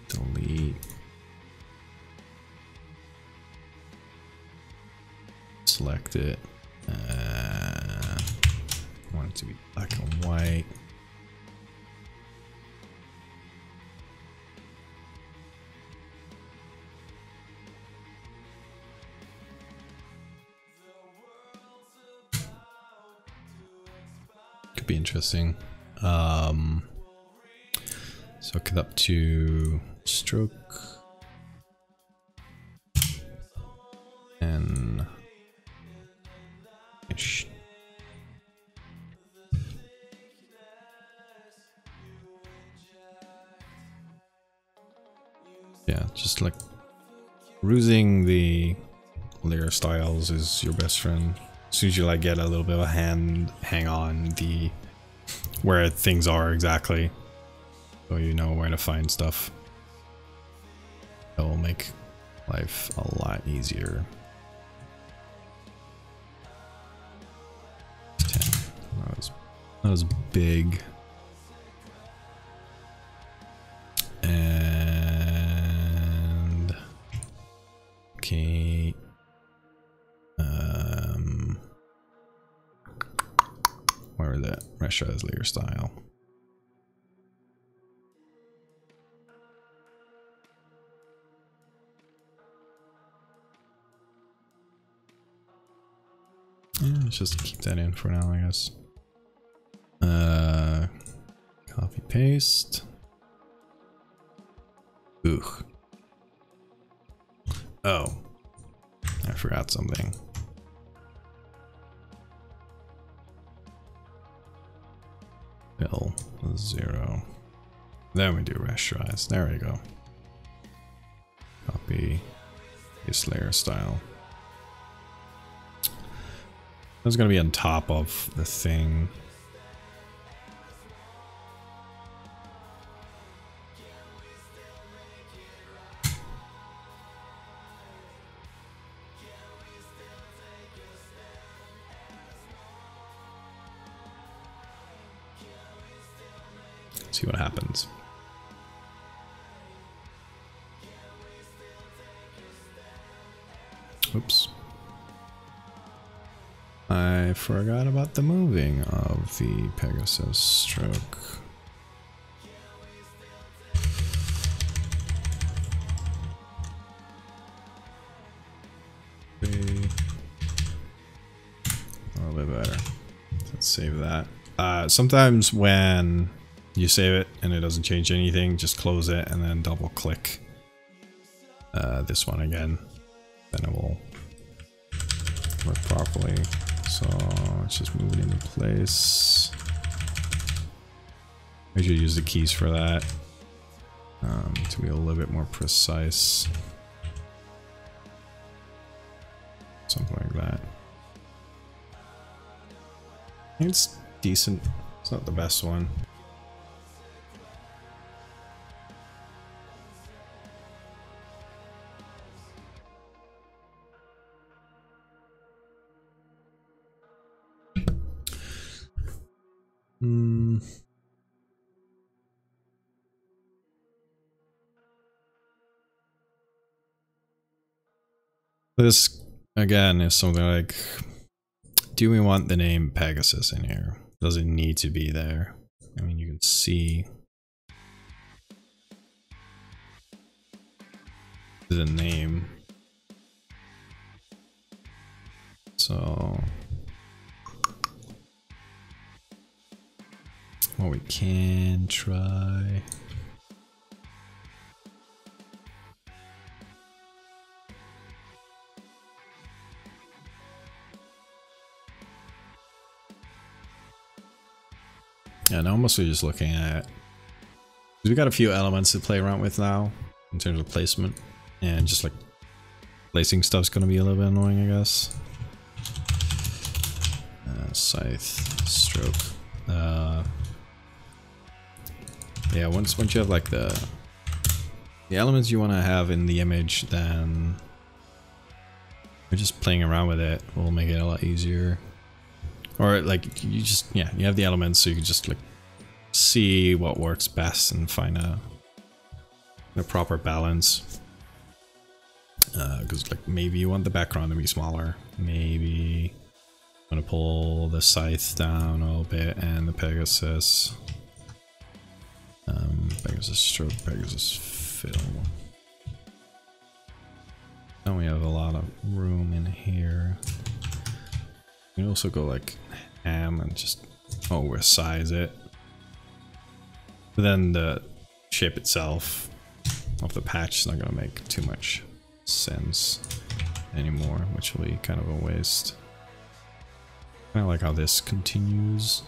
delete, select it, I want it to be black and white, be interesting. So get up to stroke and ish. Yeah, just like rusing the layer styles is your best friend. As soon as you like get a little bit of a hang on the where things are exactly, so you know where to find stuff, that will make life a lot easier. 10. That was big. And okay. Where is that? Rashi's layer style. Yeah, let's just keep that in for now, I guess. Copy paste. Ugh. Oh, I forgot something. L 0. Then we do rasterize. There we go. Copy this layer style. That's gonna be on top of the thing. See what happens. Oops. I forgot about the moving of the Pegasus stroke. A little bit better. Let's save that. Sometimes when you save it and it doesn't change anything, just close it and then double click this one again. Then it will work properly. So let's just move it into place. I should use the keys for that to be a little bit more precise. Something like that. It's decent. It's not the best one. This again is something like, do we want the name Pegasus in here? Does it need to be there? I mean, you can see the name. So what we can try and I'm mostly just looking at, we've got a few elements to play around with now in terms of placement, and just like placing stuff's gonna be a little bit annoying, I guess. Scythe, stroke. Yeah, once you have like the elements you want to have in the image, then we're just playing around with it will make it a lot easier. Or like you just, yeah, you have the elements, so you can just like see what works best and find a proper balance. Because like maybe you want the background to be smaller, maybe I'm gonna pull the scythe down a little bit and the Pegasus, Pegasus stroke, Pegasus fiddle. And we have a lot of room in here. You can also go like ham and just oversize it. But then the shape itself of the patch is not going to make too much sense anymore, which will be kind of a waste. Kind of like how this continues.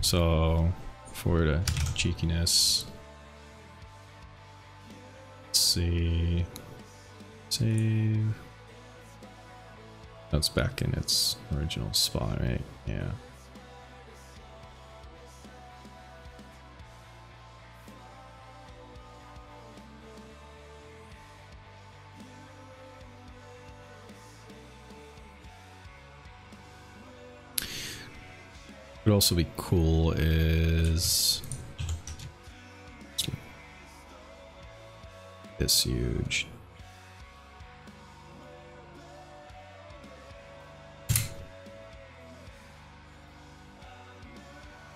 So for the cheekiness, let's see, save. That's back in its original spot, right? Yeah. What would also be cool is this huge.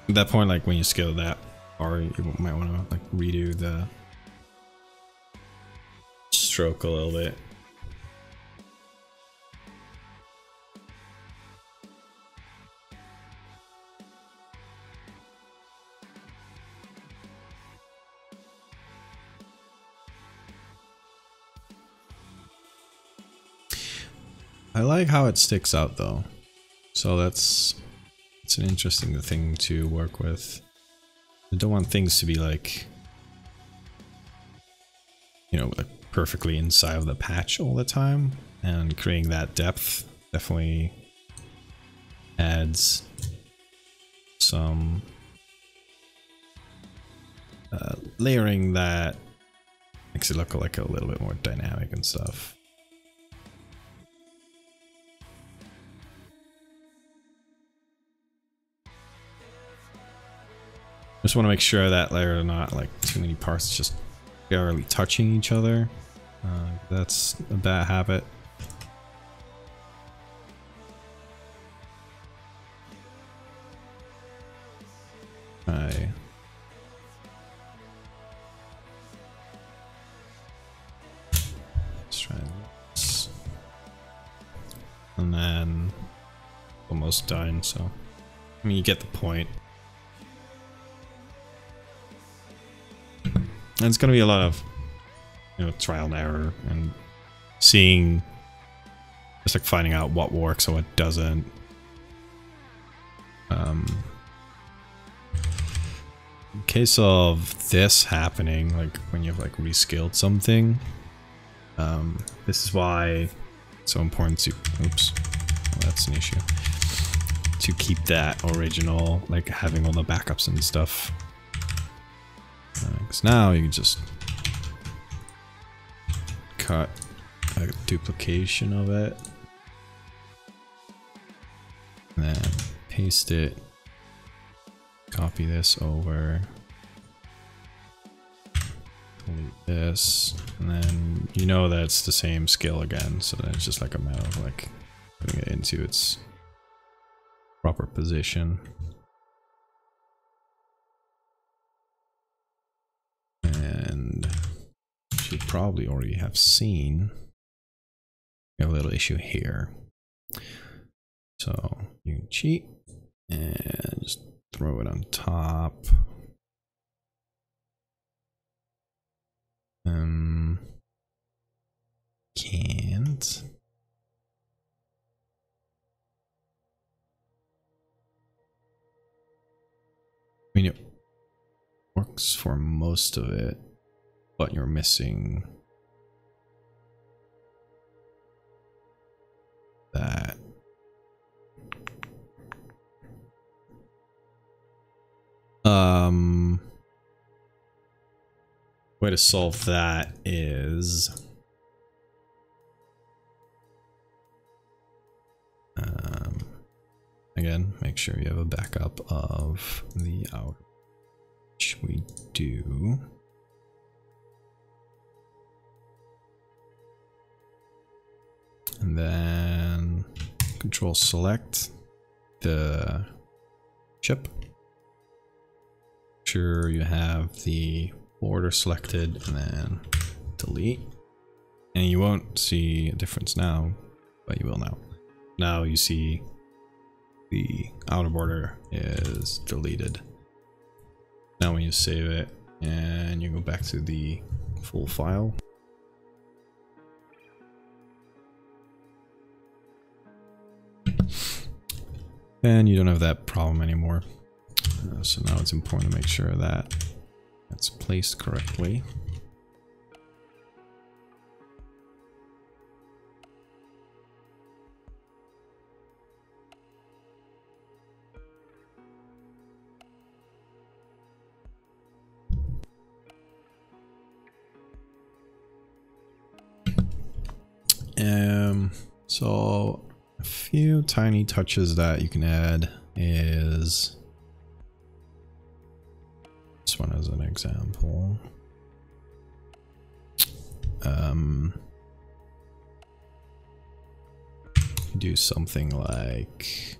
At that point, like when you scale that, or you might want to like redo the stroke a little bit. I like how it sticks out though, so that's. It's an interesting thing to work with. I don't want things to be like, you know, like perfectly inside of the patch all the time, and creating that depth definitely adds some layering that makes it look like a little bit more dynamic and stuff. Just want to make sure that there are not like too many parts just barely touching each other. That's a bad habit. and almost dying, so I mean, you get the point. And it's gonna be a lot of, you know, trial and error and seeing, just like finding out what works and what doesn't. In case of this happening, like when you've like reskilled something, this is why it's so important to, oops, well, that's an issue, to keep that original, like having all the backups and stuff. Because now you can just cut a duplication of it and then paste it, copy this over, delete this, and then you know that's the same skill again, so then it's just like a matter of like putting it into its proper position. Probably already have seen a little issue here, so you can cheat and just throw it on top. Can't. I mean, it works for most of it, but you're missing that. Way to solve that is again, make sure you have a backup of the outer, which we do. And then control select the chip. Make sure you have the border selected and then delete. And you won't see a difference now, but you will now. Now you see the outer border is deleted. Now when you save it and you go back to the full file, and you don't have that problem anymore. So now it's important to make sure that that's placed correctly. So a few tiny touches that you can add is this one as an example. You do something like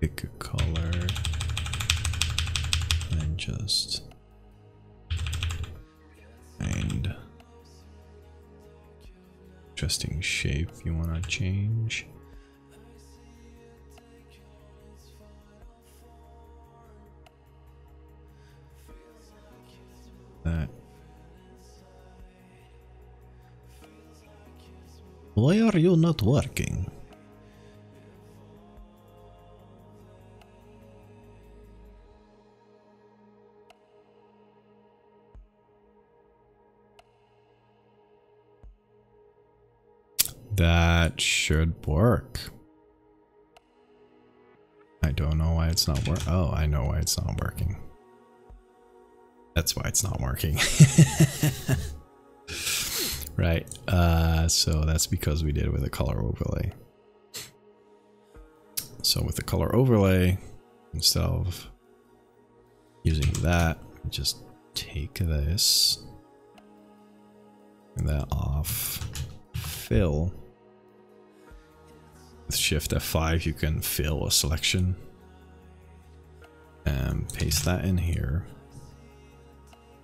pick a color and just find interesting shape you want to change. That why are you not working? That should work. I don't know why it's not working. Oh, I know why it's not working. That's why it's not working. Right. So that's because we did it with a color overlay. So with the color overlay, instead of using that, just take this and that off, fill. With Shift F5 you can fill a selection and paste that in here,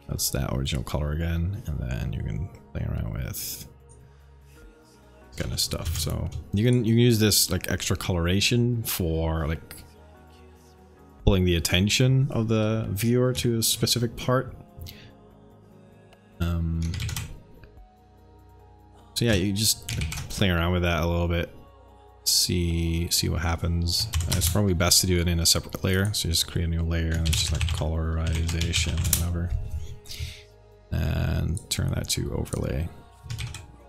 That's that original color again, and then you can play around with kind of stuff. So you can use this like extra coloration for like pulling the attention of the viewer to a specific part. So yeah, you just play around with that a little bit, see what happens. It's probably best to do it in a separate layer. So you just create a new layer and it's just like colorization or whatever, and turn that to overlay.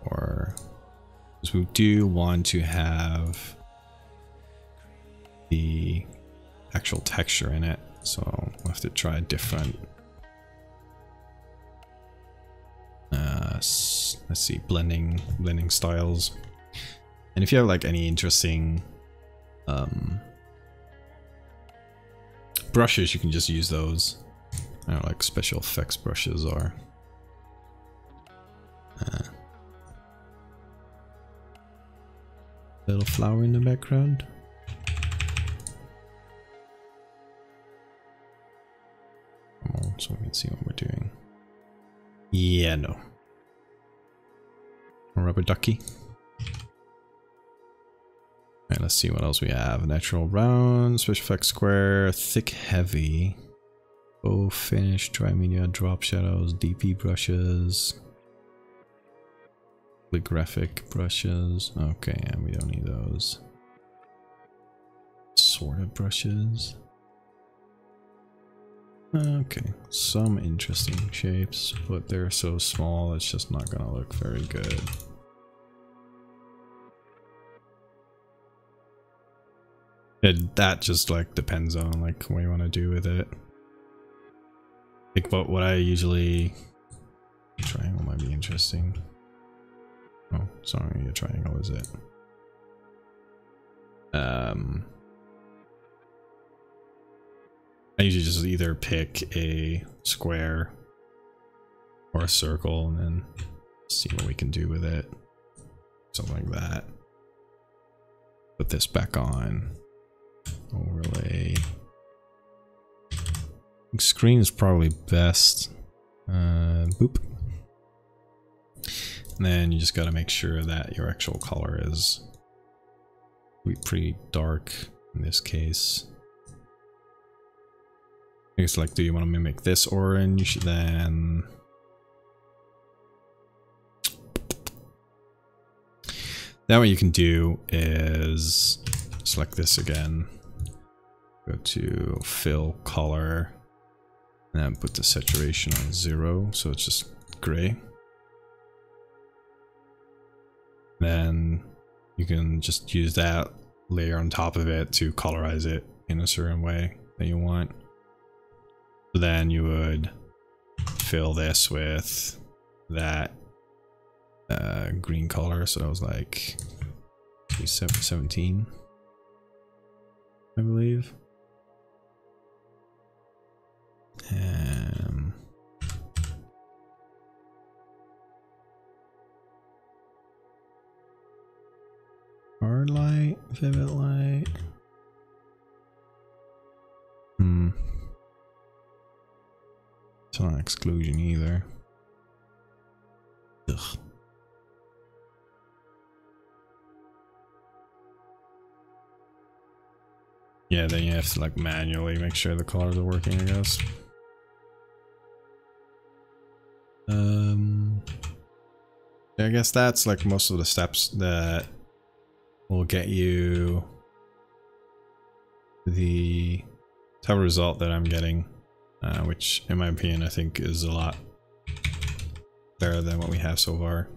Or so we do want to have the actual texture in it, so we'll have to try a different. Let's see, blending styles. And if you have like any interesting brushes, you can just use those. I don't know, like special effects brushes are. Little flower in the background. Come on, so we can see what we're doing. Yeah, no. Rubber ducky. Alright, let's see what else we have. Natural round, special effect square, thick heavy, bow finish, dry media, drop shadows, DP brushes, polygraphic brushes. Okay, and we don't need those. Sorted brushes. Okay, some interesting shapes, but they're so small it's just not gonna look very good. That just like depends on like what you want to do with it. Like, but what I usually... Triangle might be interesting. Oh, sorry, a triangle is it. I usually just either pick a square or a circle and then see what we can do with it. Something like that. Put this back on. Overlay. Screen is probably best. Boop. And then you just gotta make sure that your actual color is pretty dark in this case. It's like, do you want to mimic this orange? Then that what you can do is select this again, go to fill color, and then put the saturation on 0, so it's just gray. Then you can just use that layer on top of it to colorize it in a certain way that you want. Then you would fill this with that green color, so that was like 17, I believe. Hard light, vivid light. It's not an exclusion either. Ugh. Yeah, then you have to like manually make sure the colors are working, I guess. Yeah, I guess that's like most of the steps that will get you the type of result that I'm getting. Which, in my opinion, I think is a lot better than what we have so far.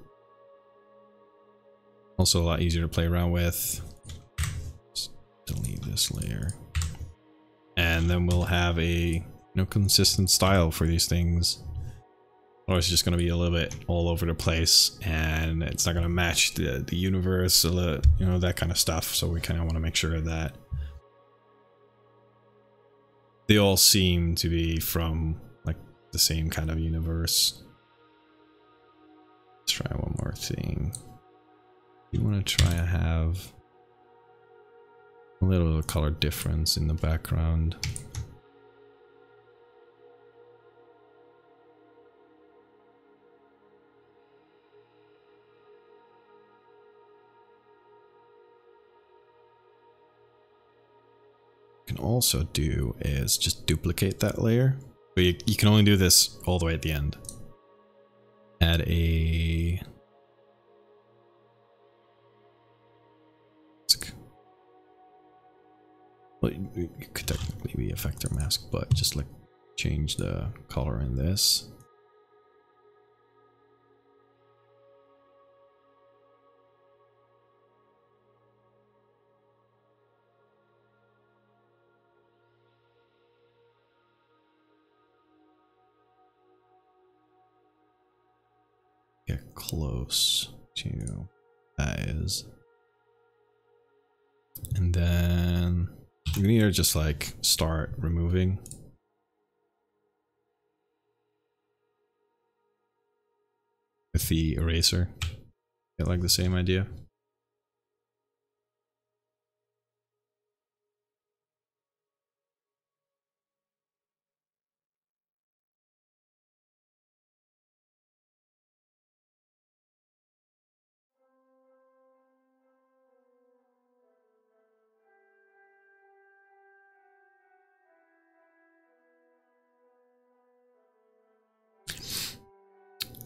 Also a lot easier to play around with. Just delete this layer. And then we'll have a consistent style for these things. Or it's just going to be a little bit all over the place, and it's not going to match the universe, that kind of stuff. So we kind of want to make sure that they all seem to be from like the same kind of universe. Let's try one more thing. You want to try to have a little color difference in the background. also do is just duplicate that layer. But you can only do this all the way at the end. Add a mask. Well, it could technically be a vector mask, but just like change the color in this. Get close to eyes, and then you need to just like start removing. With the eraser, get like the same idea.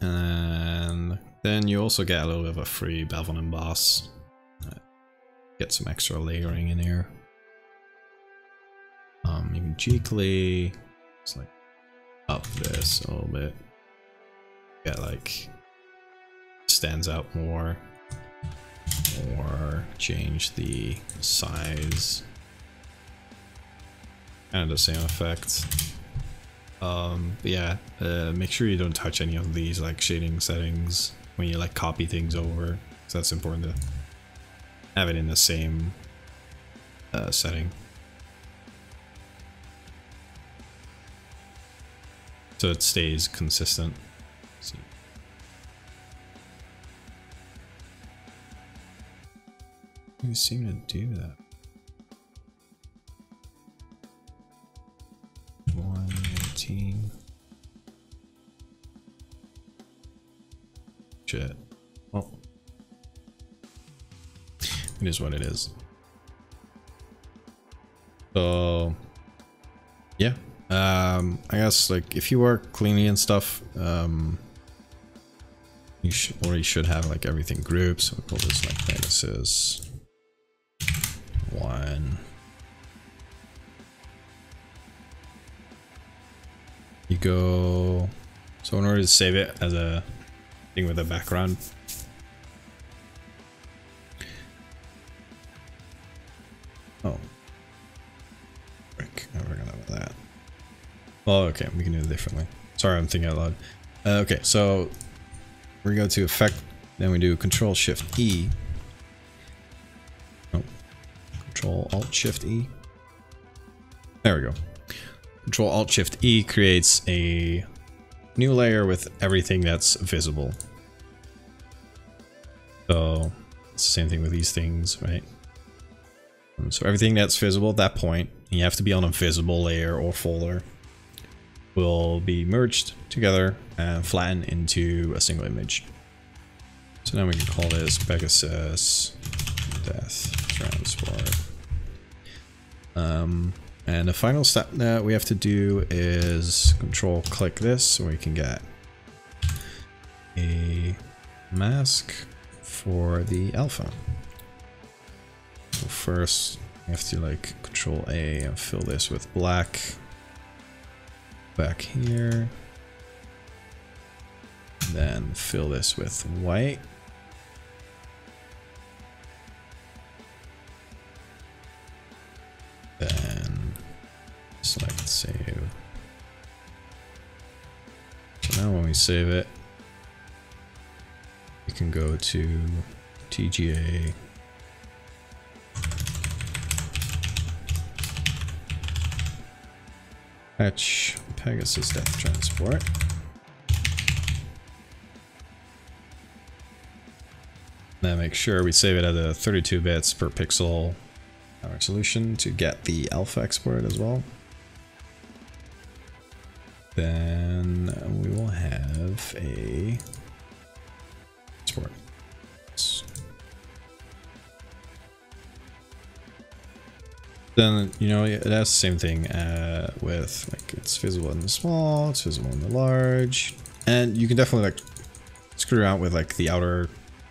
And then you also get a little bit of a free bevel emboss. Get some extra layering in here. You can cheekily just like up this a little bit. Get like stands out more, or change the size. Kind of the same effect. Yeah, make sure you don't touch any of these like shading settings when you like copy things over, so that's important to have it in the same setting. So it stays consistent. Let's see. You seem to do that. Shit. Well, it is what it is. So yeah, I guess like if you work cleanly and stuff, you should already have like everything grouped. So we call this like Pegasus 1. You go, so in order to save it as a thing with a background, oh, frick, I forgot about that. Well, okay, we can do it differently. Sorry, I'm thinking out loud. Okay, so we go to effect, then we do Control Shift E. Oh, Control Alt Shift E. There we go. Control Alt Shift E creates a new layer with everything that's visible. So it's the same thing with these things, right? So everything that's visible at that point, and you have to be on a visible layer or folder, will be merged together and flattened into a single image. So now we can call this Pegasus Death Transport. And the final step that we have to do is control click this, so we can get a mask for the alpha. So first we have to like control A and fill this with black. Back here. Then fill this with white. Select save. So now when we save it, we can go to TGA. Patch Pegasus Death Transport. Now make sure we save it at a 32 bits per pixel resolution to get the alpha export as well. Then we will have a export. Then, you know, that's the same thing with, like, it's visible in the small, it's visible in the large. And you can definitely, like, screw around with, like, the outer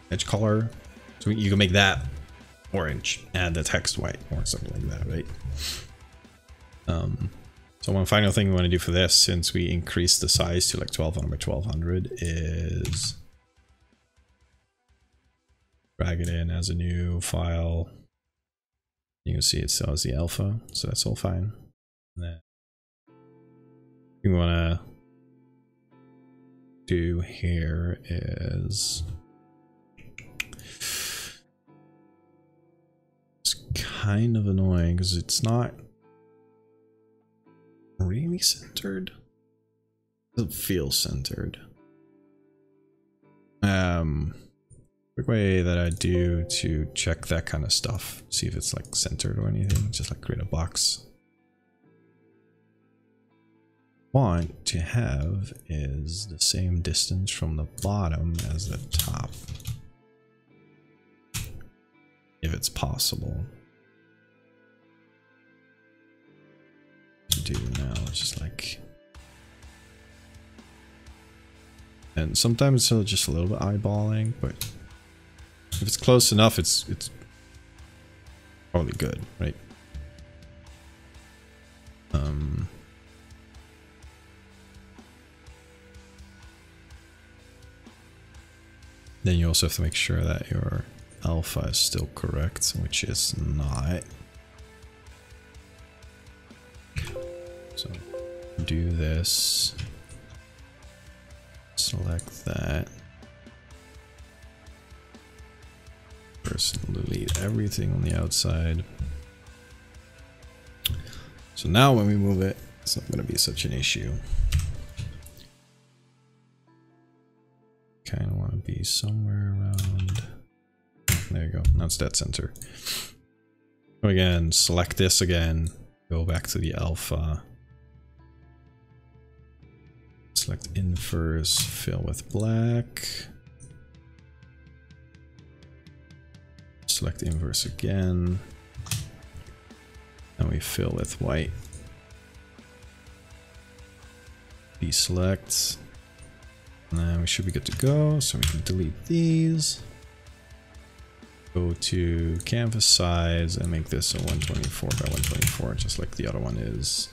edge color. So you can make that orange and the text white or something like that, right? So one final thing we want to do for this, since we increased the size to, like, 1200 by 1200, is drag it in as a new file. You can see it still has the alpha, so that's all fine. And then we want to do here is it's kind of annoying because it's not really centered. It doesn't feel centered. Quick way that I do to check that kind of stuff, see if it's like centered or anything, just like create a box. Want to have is the same distance from the bottom as the top, if it's possible. Do now it's just like, and sometimes it's still just a little bit eyeballing, but if it's close enough, it's probably good, right? Then you also have to make sure that your alpha is still correct, which is not. So do this, select that. First, delete everything on the outside. So now when we move it, it's not going to be such an issue. Kind of want to be somewhere around. There you go. Now it's dead center. So again, select this again. Go back to the alpha. Select inverse. Fill with black. Select inverse again, and we fill with white. Deselect, and then we should be good to go. So we can delete these. Go to canvas size and make this a 124 by 124, just like the other one is.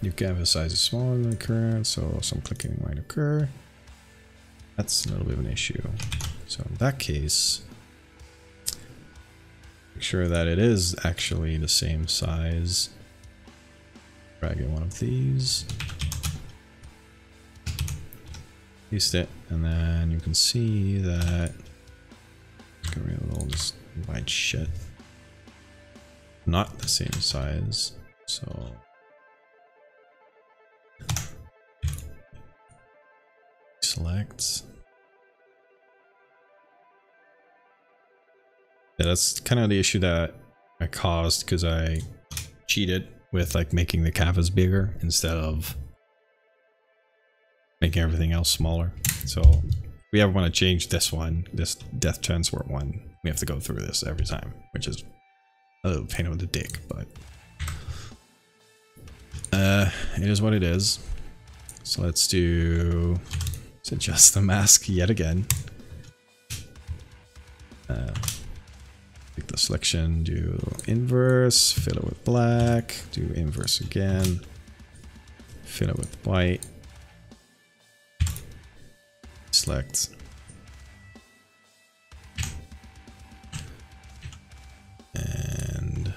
New canvas size is smaller than the current, so some clicking might occur. That's a little bit of an issue. So in that case, make sure that it is actually the same size. Drag in one of these, paste it, and then you can see that. Get rid of all this white shit. Not the same size, so select. Yeah, that's kind of the issue that I caused because I cheated with like making the canvas bigger instead of making everything else smaller. So if we ever want to change this one, this death transport one, we have to go through this every time, which is a little pain in the dick, but it is what it is. So let's adjust the mask yet again. The selection, do inverse, fill it with black, do inverse again, fill it with white, select, and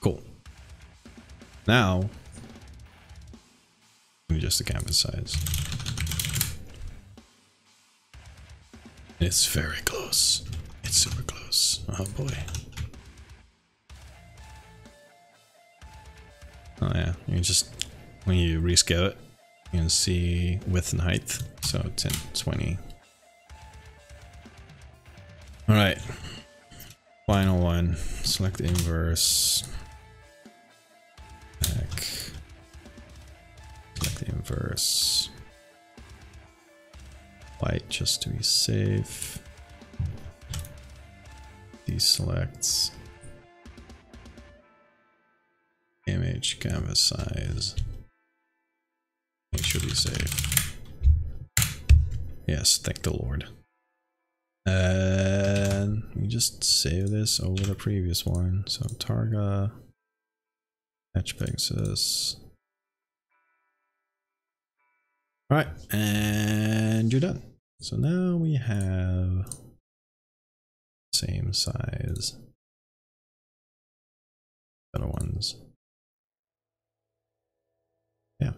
cool. Now adjust the canvas size. It's very close. It's super close. Oh boy. Oh yeah, you just, when you rescale it, you can see width and height. So 10, 20. Alright. Final one. Select inverse. Back. Select inverse. White just to be safe. deselects image canvas size. It should be safe. Yes, thank the Lord. And we just save this over the previous one. So Targa, Hatch Pegasus. Alright, and you're done. So now we have same size better ones. Yeah.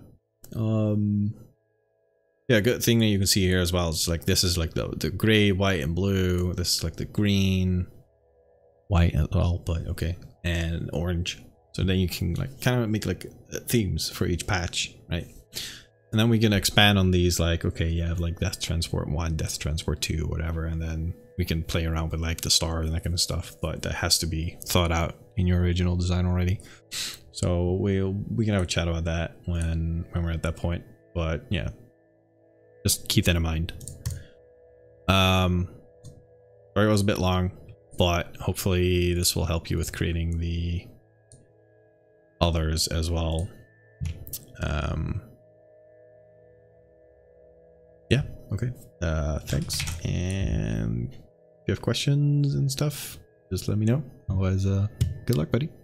Yeah, good thing that you can see here as well is like this is like the gray, white, and blue. This is like the green, white as well, but okay, and orange. So then you can like kind of make like themes for each patch, right? And then we can expand on these, like, okay, you have like Death Transport 1, Death Transport 2, whatever, and then we can play around with like the stars and that kind of stuff, but that has to be thought out in your original design already. So we can have a chat about that when we're at that point, but yeah. Just keep that in mind. Sorry it was a bit long, but hopefully this will help you with creating the others as well. Yeah, okay. Thanks. And if you have questions and stuff, just let me know. Otherwise, good luck, buddy.